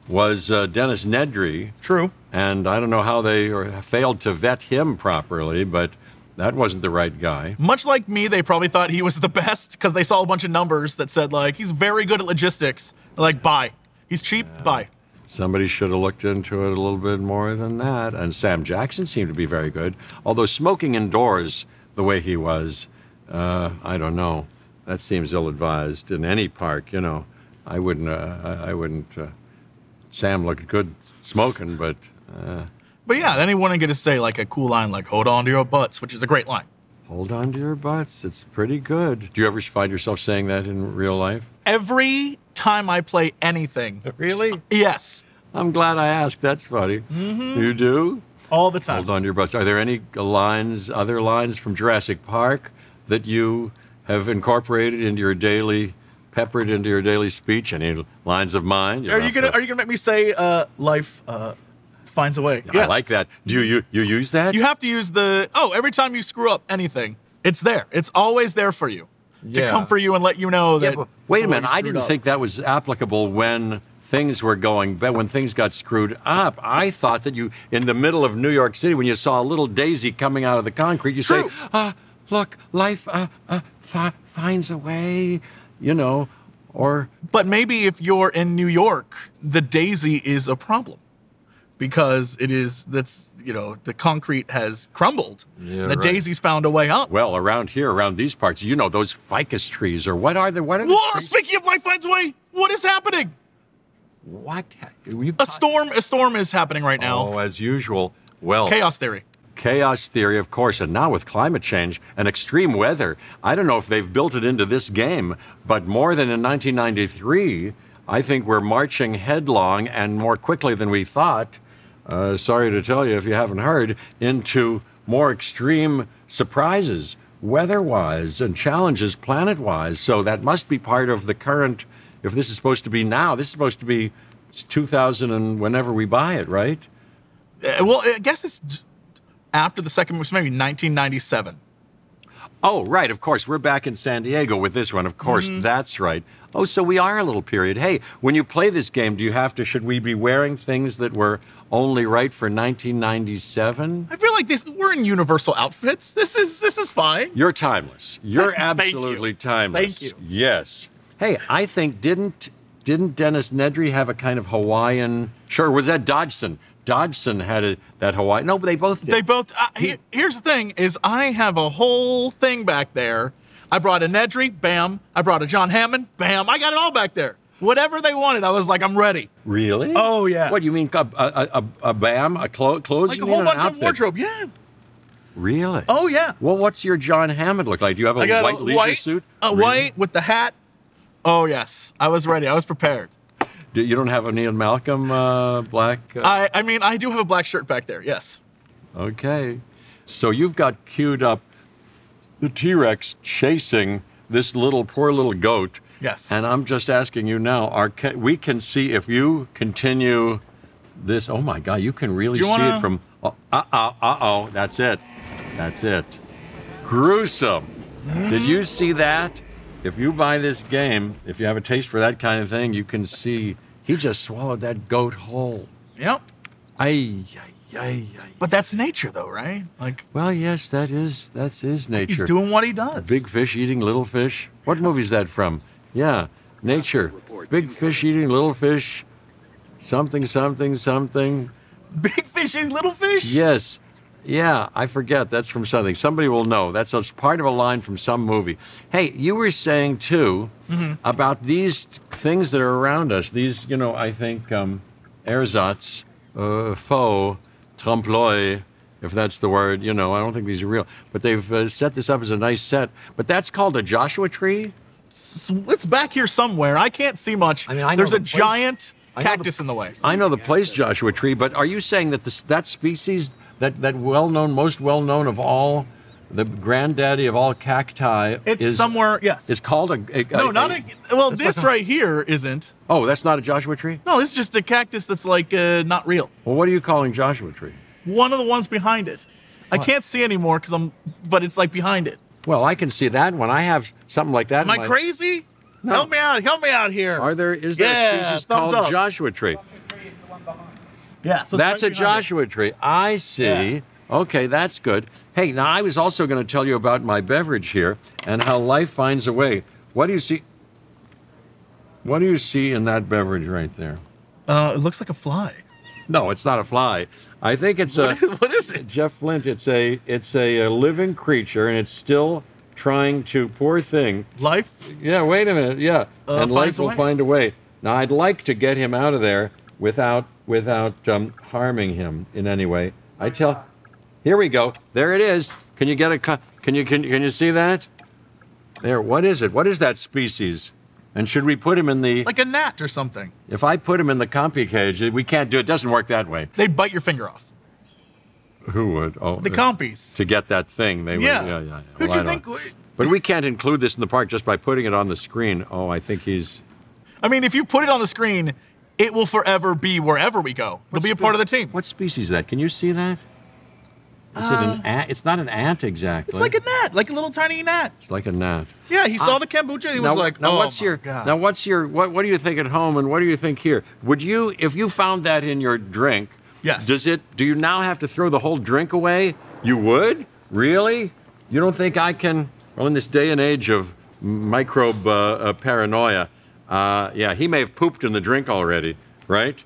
was uh, Dennis Nedry. True. And I don't know how they failed to vet him properly, but that wasn't the right guy. Much like me, they probably thought he was the best because they saw a bunch of numbers that said, like, he's very good at logistics. They're like, buy. He's cheap, yeah. buy. Somebody should have looked into it a little bit more than that. And Sam Jackson seemed to be very good. Although smoking indoors the way he was, uh, I don't know. That seems ill-advised in any park, you know. I wouldn't, uh, I wouldn't, uh, Sam looked good smoking, but... Uh, But yeah, then he wanted to get to say like a cool line like, hold on to your butts, which is a great line. Hold on to your butts. It's pretty good. Do you ever find yourself saying that in real life? Every time I play anything. Really? Yes. I'm glad I asked. That's funny. Mm-hmm. You do? All the time. Hold on to your butts. Are there any lines, other lines from Jurassic Park that you have incorporated into your daily, peppered into your daily speech? Any lines of mine? Are you gonna, are you gonna make me say uh, life... Uh, finds a way. Yeah. I like that. Do you, you you use that? You have to use the, oh, every time you screw up anything, it's there. It's always there for you yeah. to comfort you and let you know that. Yeah, wait a minute. I didn't up. think that was applicable when things were going bad, when things got screwed up. I thought that you, in the middle of New York City, when you saw a little daisy coming out of the concrete, you True. say, ah, look, life uh, uh, fi finds a way, you know, or. But maybe if you're in New York, the daisy is a problem. Because it is, that's, you know, the concrete has crumbled. Yeah, the right. daisies found a way up. Well, around here, around these parts, you know, those ficus trees, or what are they? What are Whoa, the speaking of life finds a way, what is happening? What? You a storm, a storm is happening right now. Oh, as usual. Well. Chaos theory. Chaos theory, of course, and now with climate change and extreme weather, I don't know if they've built it into this game, but more than in nineteen ninety-three, I think we're marching headlong and more quickly than we thought. Uh, sorry to tell you if you haven't heard, into more extreme surprises, weather-wise, and challenges planet-wise. So that must be part of the current, if this is supposed to be now, this is supposed to be two thousand and whenever we buy it, right? Uh, well, I guess it's after the second, maybe nineteen ninety-seven. Oh, right, of course. We're back in San Diego with this one. Of course, mm-hmm. that's right. Oh, so we are a little period. Hey, when you play this game, do you have to, should we be wearing things that were only right for nineteen ninety-seven? I feel like this, we're in universal outfits. This is, this is fine. You're timeless. You're absolutely Thank you. timeless. Thank you. Yes. Hey, I think, didn't, didn't Dennis Nedry have a kind of Hawaiian, sure, was that Dodgson? Dodgson had a, that Hawaii. No, but they both did. They both. Uh, he, here's the thing is I have a whole thing back there. I brought a Nedry, bam. I brought a John Hammond, bam. I got it all back there. Whatever they wanted, I was like, I'm ready. Really? Oh, yeah. What, you mean a, a, a, a bam, a clo clothes? Like you a whole bunch of wardrobe, yeah. Really? Oh, yeah. Well, what's your John Hammond look like? Do you have a white a leisure white, suit? A really? white with the hat. Oh, yes. I was ready. I was prepared. You don't have a Ian Malcolm uh, black? Uh... I, I mean, I do have a black shirt back there, yes. Okay. So you've got queued up the T-Rex chasing this little, poor little goat. Yes. And I'm just asking you now, are, can, we can see if you continue this. Oh, my God, you can really you see wanna... it from, uh-oh, uh-oh, that's it. That's it. Gruesome. Mm. Did you see that? If you buy this game, if you have a taste for that kind of thing, you can see he just swallowed that goat whole. Yep. Ay, ay, ay, ay. But that's nature, though, right? Like. Well, yes, that is that's his nature. He's doing what he does. Big fish eating little fish. What movie is that from? Yeah, nature. Big fish eating little fish. Something, something, something. Big fish eating little fish. Yes. Yeah, I forget. That's from something. Somebody will know. That's a, part of a line from some movie. Hey, you were saying, too, mm-hmm. about these things that are around us. These, you know, I think, um, ersatz, uh, faux, trompe l'oeil, if that's the word. You know, I don't think these are real. But they've uh, set this up as a nice set. But that's called a Joshua tree? It's back here somewhere. I can't see much. I mean, I There's know a the giant cactus the, in the way. I know the place Joshua tree, but are you saying that this, that species... That, that well-known, most well-known of all, the granddaddy of all cacti it's is... It's somewhere, yes. It's called a... a no, a, not a... Well, this like a, right here isn't. Oh, that's not a Joshua tree? No, this is just a cactus that's, like, uh, not real. Well, what are you calling Joshua tree? One of the ones behind it. I can't see anymore because I'm, but it's like behind it. Well, I can see that when I have something like that. Am I my... crazy? No. Help me out. Help me out here. Are there, is there yeah, a species called up. Joshua tree? Joshua tree is the one behind. Yeah. So that's right a Joshua it. tree. I see. Yeah. Okay, that's good. Hey, now I was also going to tell you about my beverage here and how life finds a way. What do you see? What do you see in that beverage right there? Uh, it looks like a fly. No, it's not a fly. I think it's what, a. What is it, Jeff Flint? It's a. It's a, a living creature, and it's still trying to. Poor thing. Life. Yeah. Wait a minute. Yeah. Uh, and life will find a way. Now, I'd like to get him out of there without without um, harming him in any way. I tell. Here we go. There it is. Can you get a? Can you can can you see that? There. What is it? What is that species? And should we put him in the... Like a gnat or something. If I put him in the compy cage, we can't do it. It doesn't work that way. They'd bite your finger off. Who would? Oh, the compies. To get that thing. They yeah. would. Yeah, yeah, yeah. Who'd well, you think... We... But we can't include this in the park just by putting it on the screen. Oh, I think he's... I mean, if you put it on the screen, it will forever be wherever we go. It'll be a part of the team. What species is that? Can you see that? Is uh, it an ant? It's not an ant exactly. It's like a gnat, like a little tiny gnat. It's like a gnat. Yeah, he saw uh, the kombucha and he now, was like, now oh what's my your, God. Now what's your, what, what do you think at home and what do you think here? Would you, if you found that in your drink, yes. does it, do you now have to throw the whole drink away? You would? Really? You don't think I can, well, in this day and age of microbe uh, uh, paranoia, uh, yeah, he may have pooped in the drink already, right?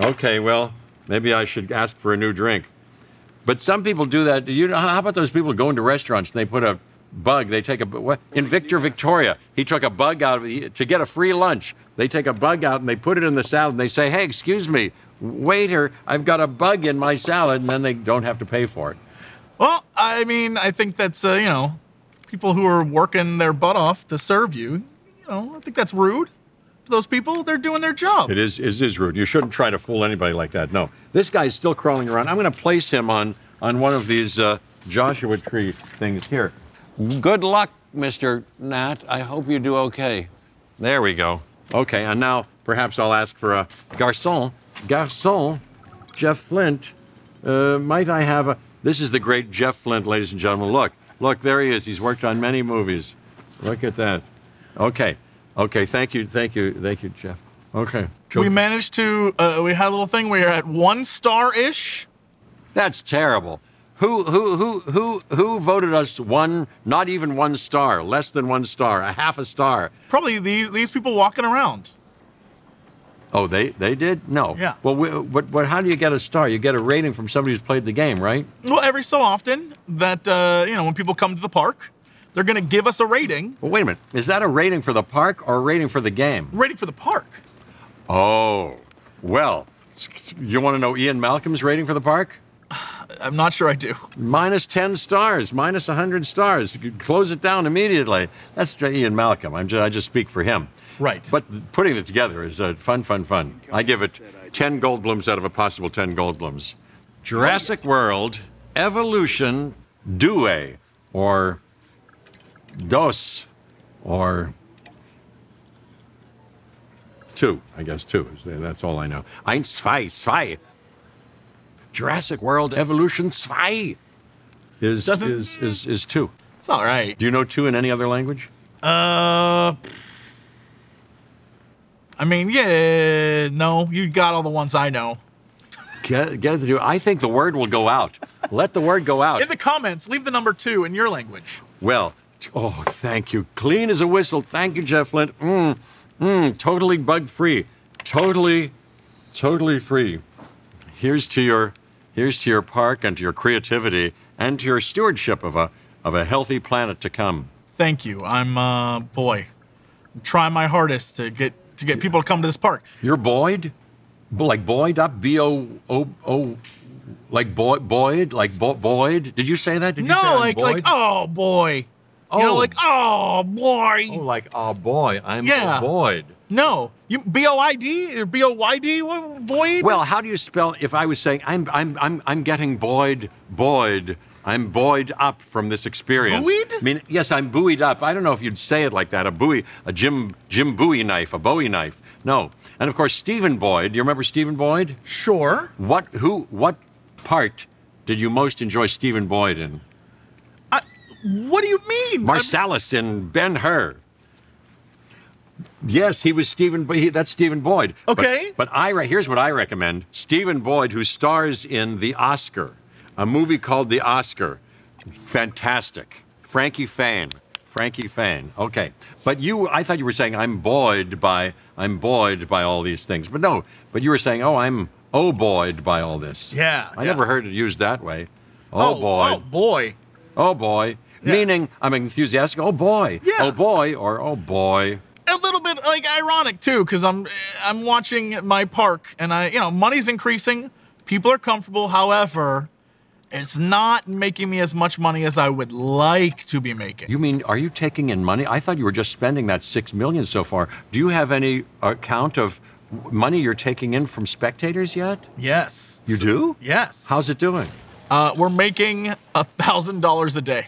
Okay, well, maybe I should ask for a new drink. But some people do that. You know, how about those people who go into restaurants and they put a bug? They take a what? In Victor Victoria, he took a bug out of the, to get a free lunch. They take a bug out and they put it in the salad and they say, "Hey, excuse me, waiter, I've got a bug in my salad," and then they don't have to pay for it. Well, I mean, I think that's uh, you know, people who are working their butt off to serve you. You know, I think that's rude. Those people, they're doing their job. It is, it is rude. You shouldn't try to fool anybody like that, no. This guy's still crawling around. I'm going to place him on, on one of these uh, Joshua tree things here. Good luck, Mister Nat. I hope you do okay. There we go. Okay, and now perhaps I'll ask for a garçon. Garçon, Jeff Flint, uh, might I have a... This is the great Jeff Flint, ladies and gentlemen. Look, look, there he is. He's worked on many movies. Look at that. Okay. Okay, thank you, thank you, thank you, Jeff. Okay. We managed to, uh, we had a little thing, we are at one star-ish. That's terrible. Who, who, who, who, who voted us one, not even one star, less than one star, a half a star? Probably these, these people walking around. Oh, they, they did? No. Yeah. Well, we, what, what, how do you get a star? You get a rating from somebody who's played the game, right? Well, every so often that, uh, you know, when people come to the park, they're going to give us a rating. Well, wait a minute. Is that a rating for the park or a rating for the game? Rating for the park. Oh, well, you want to know Ian Malcolm's rating for the park? I'm not sure I do. minus ten stars, minus one hundred stars. You close it down immediately. That's Ian Malcolm. I'm just, I just speak for him. Right. But putting it together is uh, fun, fun, fun. I give it ten Goldblums out of a possible ten Goldblums. Jurassic World Evolution Due, or... Dos, or two, I guess two is there. That's all I know. Eins, zwei, zwei. Jurassic World Evolution zwei is is, is is is two. It's all right. Do you know two in any other language? Uh, I mean, yeah, no. You got all the ones I know. Get, get the two. I think the word will go out. Let the word go out. In the comments, leave the number two in your language. Well. Oh, thank you. Clean as a whistle. Thank you, Jeff Flint. Mmm, mmm, totally bug-free. Totally, totally free. Here's to your, here's to your park and to your creativity and to your stewardship of a, of a healthy planet to come. Thank you. I'm, uh, boy, I'm trying my hardest to get, to get people to come to this park. You're Boyd? Like Boyd up? B O O O? Like boy, Boyd? Like Bo Boyd? Did you say that? Did you no, say like, Boyd? like, oh, boy. Oh. You know, like, oh, boy. Oh, like, oh, boy, I'm yeah. Boyd. No, you B O I D or B O Y D, Boyd? Well, how do you spell, if I was saying, I'm, I'm, I'm, I'm getting Boyd, Boyd, I'm buoyed up from this experience. Buoyed? I mean, yes, I'm buoyed up. I don't know if you'd say it like that, a buoy, a Jim, Jim Bowie knife, a Bowie knife. No, and of course, Stephen Boyd, do you remember Stephen Boyd? Sure. What, who, what part did you most enjoy Stephen Boyd in? I, what do you mean? Marsalis in Ben-Hur. Yes, he was Stephen. He, that's Stephen Boyd. Okay. But, but I here's what I recommend: Stephen Boyd, who stars in The Oscar, a movie called The Oscar. Fantastic. Frankie Fane. Frankie Fane. Okay. But you, I thought you were saying I'm buoyed by I'm buoyed by all these things. But no. But you were saying, oh, I'm oh buoyed by all this. Yeah. I yeah. never heard it used that way. Oh, oh boy. Oh boy. Oh boy. Yeah. Meaning I'm enthusiastic. Oh boy. Yeah. Oh boy. Or oh boy. A little bit like ironic too, because I'm I'm watching my park, and I you know money's increasing, people are comfortable. However, it's not making me as much money as I would like to be making. You mean, are you taking in money? I thought you were just spending that six million so far. Do you have any account of money you're taking in from spectators yet? Yes. You so, do? Yes. How's it doing? Uh, we're making a thousand dollars a day.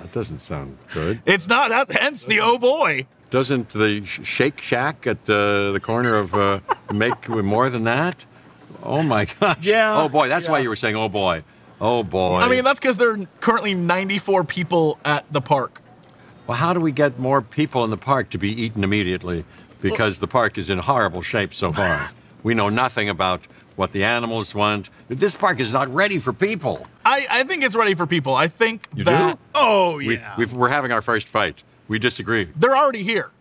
That doesn't sound good. It's not. That, hence the oh boy. Doesn't the Shake Shack at uh, the corner of uh, make more than that? Oh my gosh. Yeah. Oh boy. That's yeah. why you were saying oh boy. Oh boy. I mean, that's because there are currently ninety-four people at the park. Well, how do we get more people in the park to be eaten immediately? Because well, the park is in horrible shape so far. We know nothing about what the animals want. This park is not ready for people. I, I think it's ready for people. I think you that... Do? Oh, yeah. We, we've, we're having our first fight. We disagree. They're already here.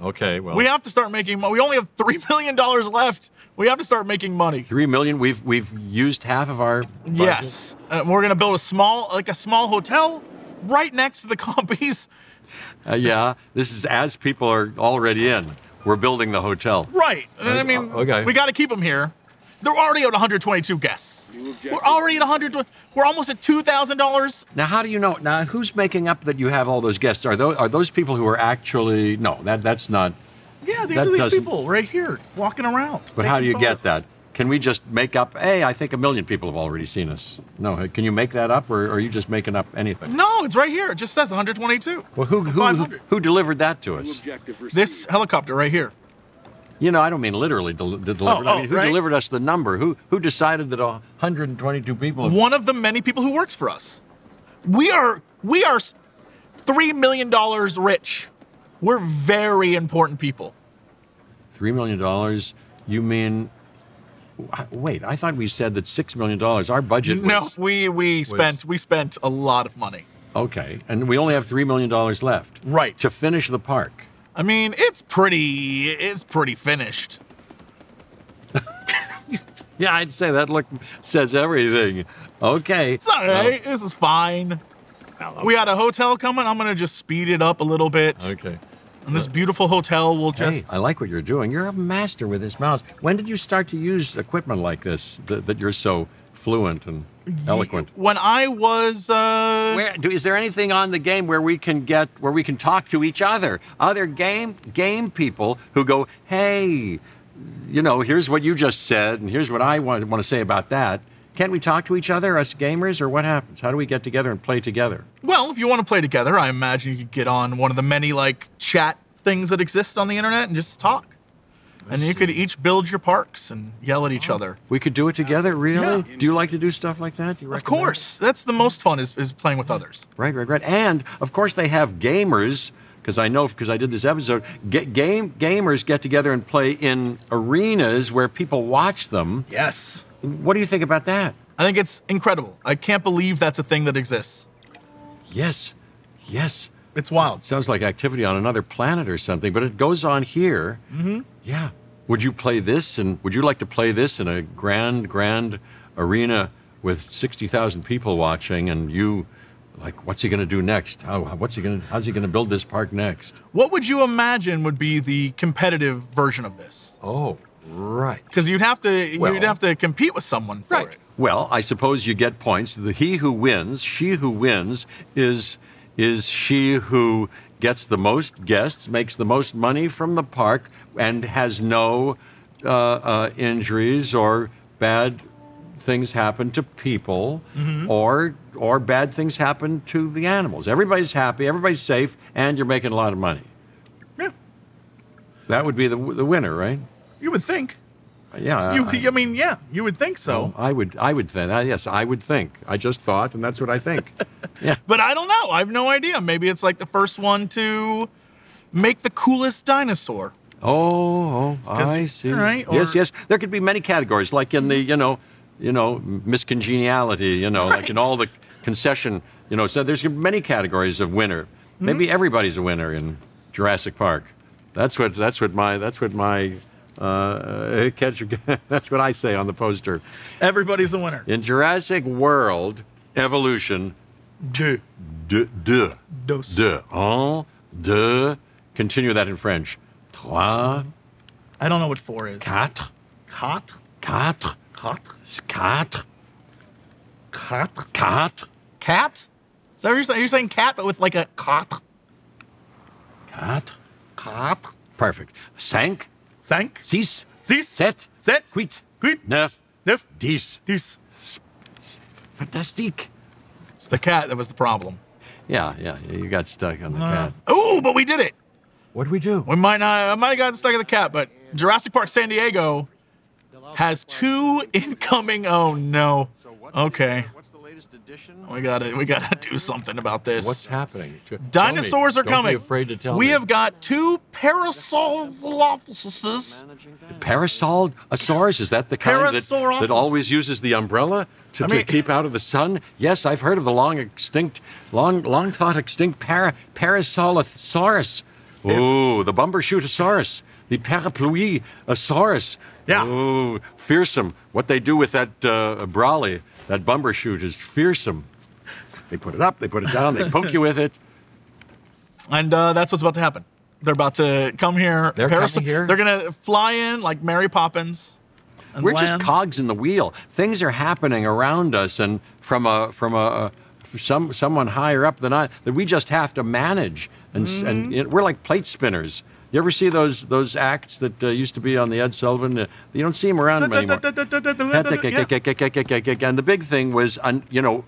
Okay, well... We have to start making money. We only have three million dollars left. We have to start making money. three million dollars? We've, we've used half of our budget? Yes. Uh, we're going to build a small, like a small hotel right next to the Compies. Uh, yeah. This is as people are already in. We're building the hotel. Right. And, I mean, uh, okay. we got to keep them here. They're already at one hundred twenty-two guests. We're already at one hundred twenty. We're almost at two thousand dollars. Now, how do you know? Now, who's making up that you have all those guests? Are those are those people who are actually? No, that that's not. Yeah, these are these people right here walking around. But how do you get that? Can we just make up? Hey, I think a million people have already seen us. No, can you make that up, or, or are you just making up anything? No, it's right here. It just says one hundred twenty-two. Well, who who who, who delivered that to us? This helicopter right here. You know, I don't mean literally del delivered. Oh, I mean, who right? delivered us the number? Who who decided that one hundred twenty-two people? Have... One of the many people who works for us. We are we are three million dollars rich. We're very important people. Three million dollars? You mean? Wait, I thought we said that six million dollars. Our budget. No, was, we we was... spent we spent a lot of money. Okay, and we only have three million dollars left. Right. To finish the park. I mean, it's pretty, it's pretty finished. Yeah, I'd say that look says everything. Okay. It's all right. Well, this is fine. We had a hotel coming. I'm going to just speed it up a little bit. Okay. And this beautiful hotel will just... Hey, I like what you're doing. You're a master with this mouse. When did you start to use equipment like this that, that you're so fluent and eloquent? When I was, uh... Where, do, is there anything on the game where we can get, where we can talk to each other? Other game, game people who go, hey, you know, here's what you just said, and here's what I want, want to say about that. Can't we talk to each other, us gamers, or what happens? How do we get together and play together? Well, if you want to play together, I imagine you could get on one of the many, like, chat things that exist on the internet and just talk. And you could each build your parks and yell at each other. We could do it together, really? Yeah. Do you like to do stuff like that? Do you of course. It? That's the most fun is, is playing with others. Right, right, right. And, of course, they have gamers, because I know, because I did this episode, get game gamers get together and play in arenas where people watch them. Yes. What do you think about that? I think it's incredible. I can't believe that's a thing that exists. Yes. Yes. It's wild. It sounds like activity on another planet or something, but it goes on here. Mm-hmm. Yeah. Would you play this, and would you like to play this in a grand, grand arena with sixty thousand people watching, and you, like, what's he going to do next? How, what's he going to, how's he going to build this park next? What would you imagine would be the competitive version of this? Oh, right. Because you'd have to, well, you'd have to compete with someone for right. it. Well, I suppose you get points. The he who wins, she who wins, is is she who gets the most guests, makes the most money from the park, and has no uh, uh, injuries or bad things happen to people, mm-hmm. or or bad things happen to the animals. Everybody's happy, everybody's safe, and you're making a lot of money. Yeah. That would be the, the winner, right? You would think. Yeah. You, I, I mean, yeah, you would think so. I would, I would think, uh, yes, I would think. I just thought, and that's what I think. Yeah. But I don't know. I have no idea. Maybe it's like the first one to make the coolest dinosaur. Oh, oh I see. Right, yes, yes. There could be many categories, like in the, you know, you know, miscongeniality, you know, right. like in all the concession, you know, so there's many categories of winner. Mm-hmm. Maybe everybody's a winner in Jurassic Park. That's what, that's what my, that's what my... Uh, catch, that's what I say on the poster. Everybody's a winner. In Jurassic World Evolution two. Deux. Deux. Dos. Deux. Un, deux. Continue that in French. Trois. I don't know what four is. Quatre. Quatre. Quatre. Quatre. Quatre. Quatre. Quatre. Cat? Is that what you're saying? You're saying cat, but with like a quatre? Quatre. Quatre. Perfect. Cinq. Cinq. Six. Six. Sept. Sept. Huit. Huit. Neuf. Neuf. Dix. Dix. Fantastique. It's the cat that was the problem. Yeah, yeah, yeah you got stuck on the uh, cat. Oh, but we did it. What did we do? We might not, I might have gotten stuck on the cat, but Jurassic Park San Diego has two incoming, oh no. Okay. We gotta, we gotta do something about this. What's happening? Dinosaurs are coming. Don't be afraid to tell me. We have got two Parasaurolophus. Parasaurolophus? Is that the kind that, that always uses the umbrella to, I mean, to keep out of the sun? Yes, I've heard of the long extinct, long, long thought extinct para, Parasaurolophus. Oh, the Bumbershootosaurus. The Parapluieosaurus. Yeah. Oh, fearsome. What they do with that uh, brolly. That bumper shoot is fearsome. They put it up, they put it down, they poke you with it. And uh, that's what's about to happen. They're about to come here. They're Paris coming here? They're going to fly in like Mary Poppins. And We're land. just cogs in the wheel. Things are happening around us and from a from a some someone higher up than I that we just have to manage. And mm-hmm. and it, we're like plate spinners. You ever see those those acts that uh, used to be on the Ed Sullivan? Uh, you don't see them around anymore. And the big thing was, um, you know,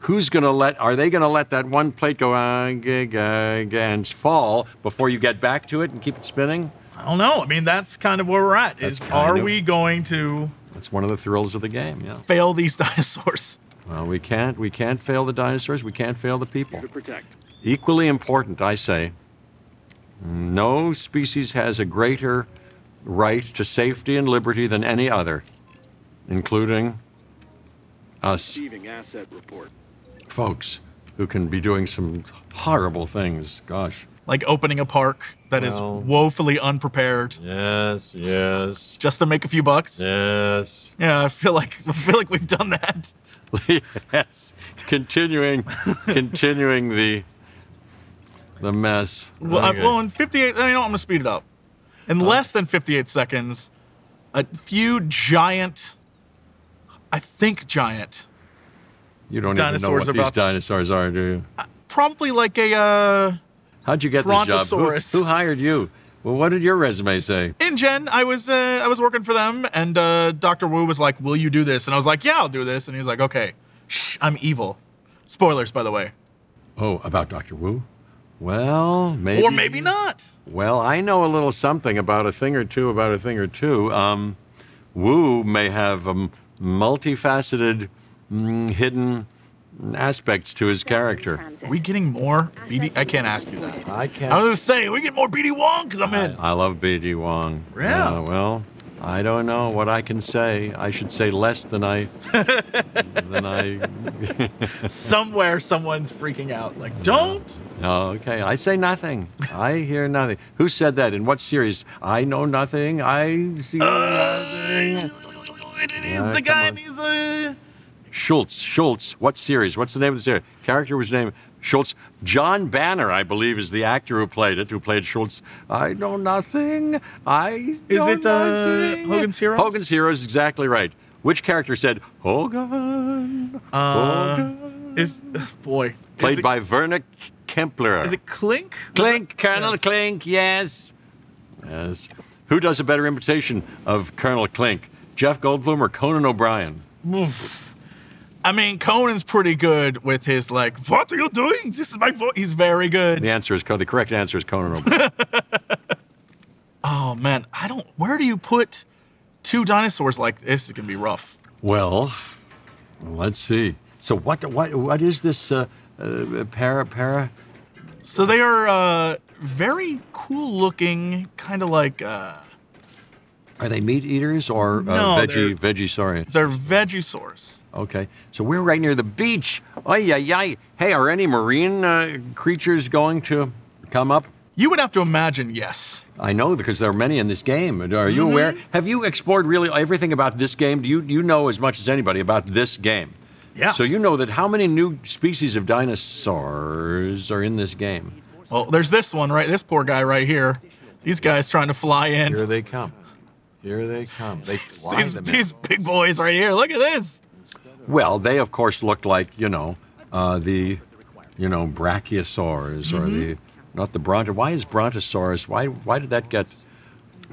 who's going to let, are they going to let that one plate go and fall before you get back to it and keep it spinning? I don't know. I mean, that's kind of where we're at. Is, are of, we going to... That's one of the thrills of the game, yeah. Fail these dinosaurs. Well, we can't. We can't fail the dinosaurs. We can't fail the people. Here to protect. Equally important, I say. No species has a greater right to safety and liberty than any other, including us. Receiving asset report. Folks who can be doing some horrible things, gosh. Like opening a park that well, is woefully unprepared. Yes, yes. Just to make a few bucks? Yes. Yeah, I feel like, I feel like we've done that. Yes, continuing, continuing the... The mess. Well, I, well, in fifty-eight, I mean, I'm gonna speed it up. In uh, less than fifty-eight seconds, a few giant, I think giant. You don't even know what these dinosaurs are, do you? Uh, probably like a. Uh, How'd you get this job? Who, who hired you? Well, what did your resume say? In Gen, I was uh, I was working for them, and uh, Doctor Wu was like, "Will you do this?" And I was like, "Yeah, I'll do this." And he was like, "Okay, shh, I'm evil." Spoilers, by the way. Oh, about Doctor Wu. Well, maybe. Or maybe not. Well, I know a little something about a thing or two about a thing or two. Um, Wu may have um, multifaceted, mm, hidden aspects to his character. Are we getting more B D? I can't ask you that. I can't. I was going to say, we get more B D Wong because I'm in. I, I love B D Wong. Yeah. Uh, well, I don't know what I can say. I should say less than I... than I... Somewhere someone's freaking out. Like, don't... Okay, I say nothing. I hear nothing. Who said that? In what series? I know nothing. I see uh, nothing. It is uh, the guy. And he's a Schultz. Schultz. What series? What's the name of the series? Character was named Schultz. John Banner, I believe, is the actor who played it. Who played Schultz? I know nothing. I know is it nothing. Uh, Hogan's Heroes? Hogan's Heroes, exactly right. Which character said Hogan? Uh, Hogan is boy played is by Werner Klemperer. Is it Clink? Clink, Colonel yes. Clink, yes. Yes. Who does a better imitation of Colonel Clink? Jeff Goldblum or Conan O'Brien? I mean, Conan's pretty good with his, like, what are you doing? This is my voice. He's very good. The answer is, the correct answer is Conan O'Brien. Oh, man. I don't, where do you put two dinosaurs like this is gonna be rough. Well, let's see. So what what what is this uh, uh, para para? So they are uh, very cool looking, kind of like. Uh, Are they meat eaters or uh, no, veggie vegisaurians? They're vegisaurs. Okay, so we're right near the beach. Oh yeah, yeah. Hey, are any marine uh, creatures going to come up? You would have to imagine, yes. I know because there are many in this game. Are mm-hmm. you aware? Have you explored really everything about this game? Do you you know as much as anybody about this game? Yes. So you know that how many new species of dinosaurs are in this game? Well, there's this one right. This poor guy right here. These guys trying to fly in. Here they come. Here they come. They fly these, them these big boys right here. Look at this. Well, they of course looked like you know uh, the you know brachiosaurs mm-hmm. or the not the brontosaurus. Why is brontosaurus? Why why did that get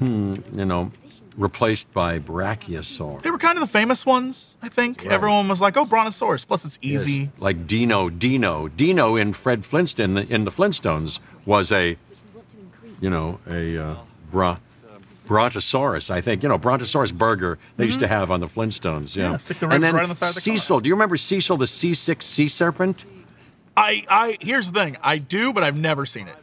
hmm, you know replaced by brachiosaur? They were kind of the famous ones, I think. Right. Everyone was like, oh, brontosaurus. Plus, it's easy. Yes. Like Dino, Dino, Dino in Fred Flintstone in the, in the Flintstones was a you know a uh, bra. Brontosaurus, I think. You know, Brontosaurus burger they mm-hmm. used to have on the Flintstones. You yeah, know? Stick the ribs and then right on the side of the Cecil, car. Do you remember Cecil the C six Sea Serpent? I, I, here's the thing. I do, but I've never seen it.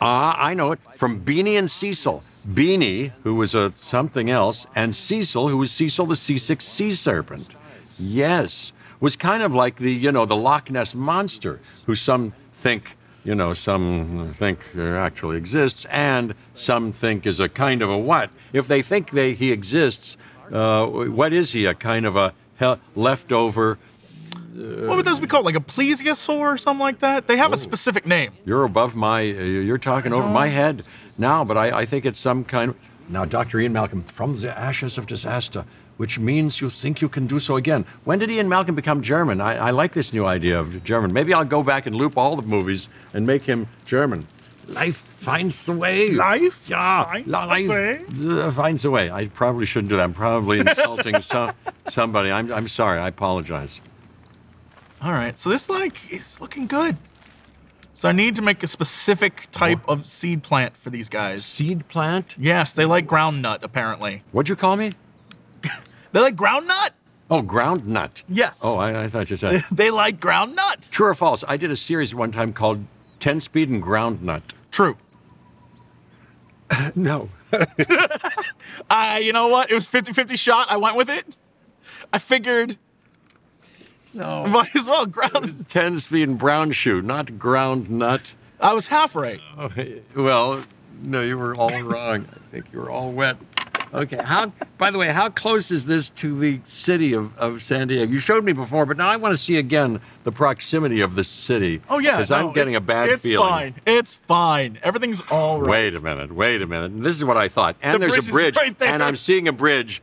Ah, uh, I know it. From Beanie and Cecil. Beanie, who was a something else, and Cecil, who was Cecil the C six Sea Serpent. Yes. Was kind of like the, you know, the Loch Ness Monster, who some think... You know, some think actually exists, and some think is a kind of a what? If they think they, he exists, uh, what is he? A kind of a he leftover? Uh, what would those be called? Like a plesiosaur or something like that? They have oh, a specific name. You're above my. Uh, you're talking over my head now, but I, I think it's some kind. Of, now, Doctor Ian Malcolm, from the ashes of disaster, which means you think you can do so again. When did Ian Malcolm become German? I, I like this new idea of German. Maybe I'll go back and loop all the movies and make him German. Life finds the way. Life? Yeah. Finds life the way? Finds the way. I probably shouldn't do that. I'm probably insulting some, somebody. I'm, I'm sorry. I apologize. All right. So this, like, is looking good. So I need to make a specific type oh. of seed plant for these guys. Seed plant? Yes. They like groundnut, apparently. What'd you call me? They like ground nut. Oh, ground nut. Yes. Oh, I, I thought you said. They like ground nut. True or false? I did a series one time called Ten Speed and Ground Nut. True. No. uh, you know what? It was fifty fifty shot. I went with it. I figured. No. Might as well ground. Ten Speed and Brown Shoe, not ground nut. I was half right. Oh, well, no, you were all wrong. I think you were all wet. Okay, how, by the way, how close is this to the city of, of San Diego? You showed me before, but now I want to see again the proximity of the city. Oh, yeah. Because no, I'm getting a bad it's feeling. It's fine. It's fine. Everything's all right. Wait a minute. Wait a minute. This is what I thought. And the there's bridge a bridge. Right there. And I'm seeing a bridge.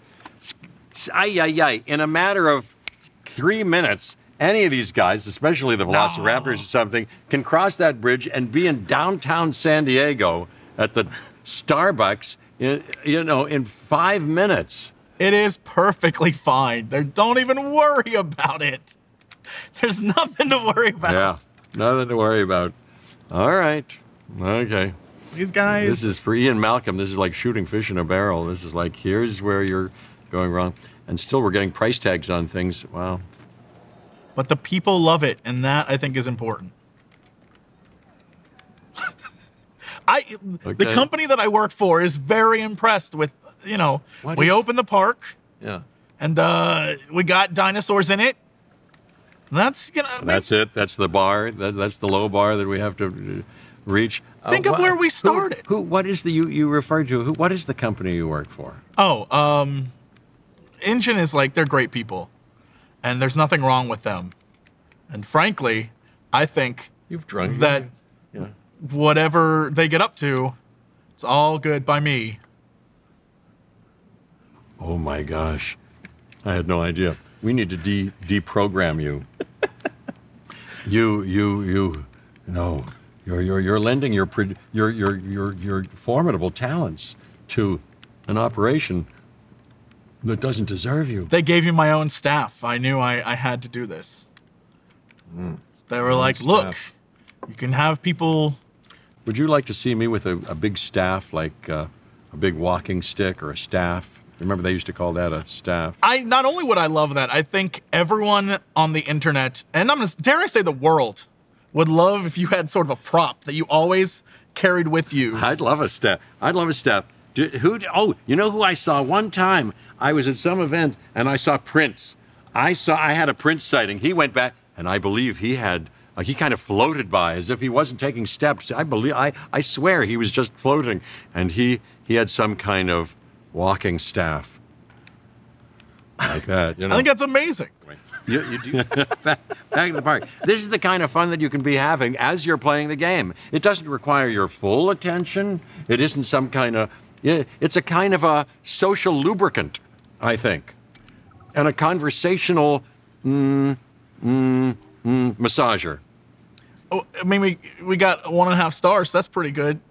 Ay, ay, ay. In a matter of three minutes, any of these guys, especially the Velociraptors no. or something, can cross that bridge and be in downtown San Diego at the Starbucks. You know, in five minutes. It is perfectly fine. They don't even worry about it. There's nothing to worry about. Yeah, nothing to worry about. All right. Okay. These guys. This is for Ian Malcolm. This is like shooting fish in a barrel. This is like, here's where you're going wrong. And still we're getting price tags on things. Wow. But the people love it, and that, I think, is important. I, okay. The company that I work for is very impressed with, you know, what we is, opened the park, yeah, and uh, we got dinosaurs in it. That's gonna. Make, that's it. That's the bar. That, that's the low bar that we have to reach. Think uh, of wh where we started. Who, who? What is the you you referred to? Who? What is the company you work for? Oh, um, Engine is like they're great people, and there's nothing wrong with them. And frankly, I think you've drunk that. You? Yeah. Whatever they get up to, it's all good by me. Oh my gosh. I had no idea. We need to de deprogram you. you you you no. You're you're you're lending your pre your your your your formidable talents to an operation that doesn't deserve you. They gave you my own staff. I knew I, I had to do this. Mm. They were my like, look, staff. You can have people. Would you like to see me with a, a big staff, like uh, a big walking stick or a staff? Remember, they used to call that a staff. I not only would I love that, I think everyone on the internet, and I'm gonna, dare I say the world, would love if you had sort of a prop that you always carried with you. I'd love a staff. I'd love a staff. Do, who? Oh, you know who I saw one time? I was at some event and I saw Prince. I saw. I had a Prince sighting. He went back, and I believe he had. Uh, he kind of floated by as if he wasn't taking steps. I believe, I, I swear he was just floating. And he, he had some kind of walking staff like that. You know? I think that's amazing. You, you do, back, back in the park. This is the kind of fun that you can be having as you're playing the game. It doesn't require your full attention. It isn't some kind of, it, it's a kind of a social lubricant, I think. And a conversational, mm, mm, Mm, massager. Oh, I mean, we, we got one and a half stars. So that's pretty good.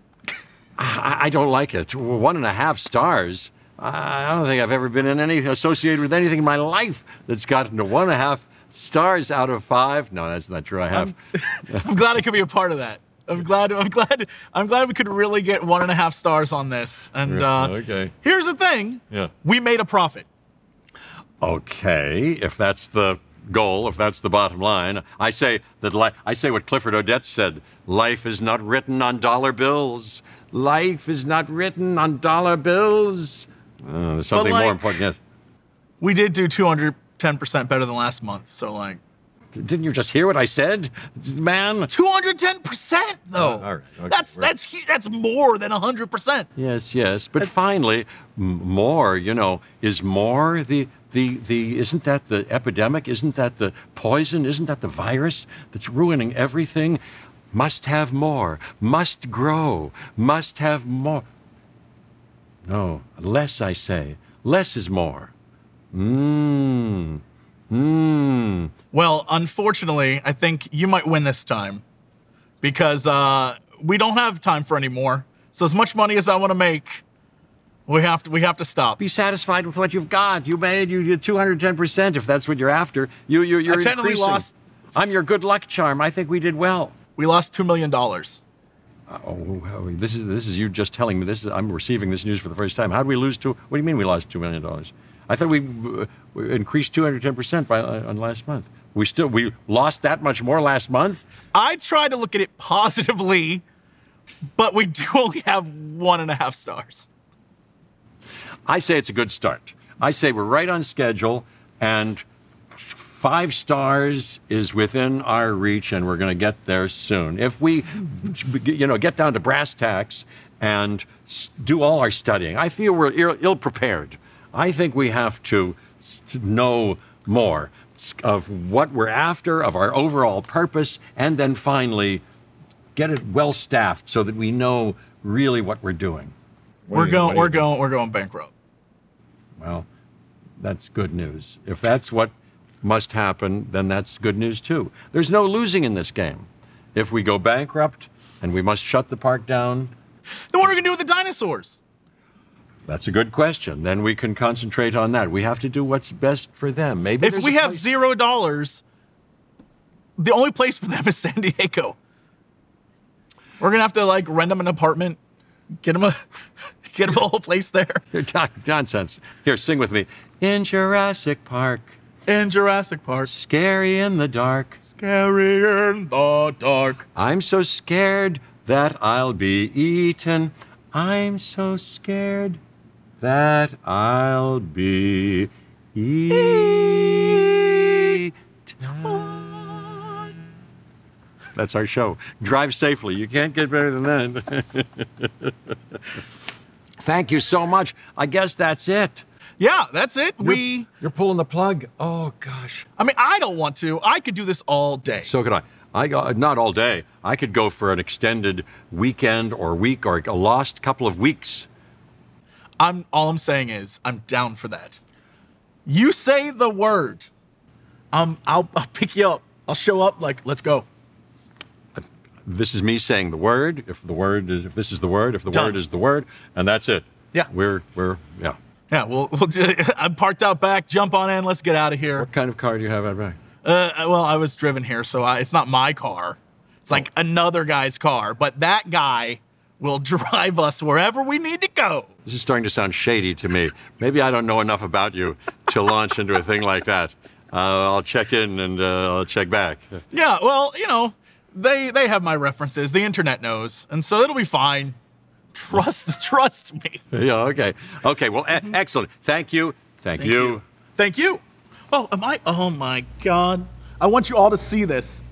I, I don't like it. One and a half stars? I don't think I've ever been in any associated with anything in my life that's gotten to one and a half stars out of five. No, that's not true. I have. I'm, I'm glad I could be a part of that. I'm glad. I'm glad. I'm glad we could really get one and a half stars on this. And uh, okay. Here's the thing. Yeah. We made a profit. Okay, if that's the goal, if that's the bottom line. I say that li I say what Clifford Odets said, life is not written on dollar bills. Life is not written on dollar bills. Uh, there's something like, more important, yes. We did do two hundred ten percent better than last month, so like... Didn't you just hear what I said, man? two hundred ten percent though! Uh, all right, okay, that's, that's, that's more than one hundred percent. Yes, yes, but that's... finally, more, you know, is more the... The, the, isn't that the epidemic? Isn't that the poison? Isn't that the virus that's ruining everything? Must have more, must grow, must have more. No, less, I say. Less is more. Mmm. Mmm. Well, unfortunately, I think you might win this time because uh, we don't have time for any more. So as much money as I want to make, We have to. We have to stop. Be satisfied with what you've got. You made you, you two hundred ten percent. If that's what you're after, you you you're I increasing. Lost, I'm your good luck charm. I think we did well. We lost two million dollars. Oh, this is this is you just telling me this. Is, I'm receiving this news for the first time. How did we lose two? What do you mean we lost two million dollars? I thought we, we increased two hundred ten percent by uh, on last month. We still we lost that much more last month. I try to look at it positively, but we do only have one and a half stars. I say it's a good start. I say we're right on schedule, and five stars is within our reach, and we're going to get there soon. If we, you know, get down to brass tacks and do all our studying, I feel we're ill-prepared. I think we have to know more of what we're after, of our overall purpose, and then finally get it well-staffed so that we know really what we're doing. We're going, we're going, we're going bankrupt. Well, that's good news. If that's what must happen, then that's good news too. There's no losing in this game. If we go bankrupt and we must shut the park down, then what are we going to do with the dinosaurs? That's a good question. Then we can concentrate on that. We have to do what's best for them. Maybe if we have zero dollars, the only place for them is San Diego. We're going to have to like rent them an apartment, get them a. Get a whole place there. You're talking nonsense. Here, sing with me. In Jurassic Park. In Jurassic Park. Scary in the dark. Scary in the dark. I'm so scared that I'll be eaten. I'm so scared that I'll be eaten. That's our show. Drive safely. You can't get better than that. Thank you so much. I guess that's it. Yeah, that's it. You're, we You're pulling the plug. Oh gosh. I mean, I don't want to. I could do this all day. So could I. I uh, not all day. I could go for an extended weekend or week or a lost couple of weeks. I'm all I'm saying is I'm down for that. You say the word. Um I'll I'll pick you up. I'll show up like, let's go. This is me saying the word. If the word is, if this is the word, if the Done. word is the word, and that's it. Yeah, we're we're yeah. Yeah, we'll we'll. Just, I'm parked out back. Jump on in. Let's get out of here. What kind of car do you have out back? Uh, well, I was driven here, so I, it's not my car. It's like oh. another guy's car. But that guy will drive us wherever we need to go. This is starting to sound shady to me. Maybe I don't know enough about you to launch into a thing like that. Uh, I'll check in and uh, I'll check back. Yeah, well, you know, they they have my references. The internet knows, and so it'll be fine. Trust, trust me. Yeah. Okay. Okay. Well, e excellent. Thank you. Thank, Thank you. you. Thank you. Oh, am I? Oh my God! I want you all to see this.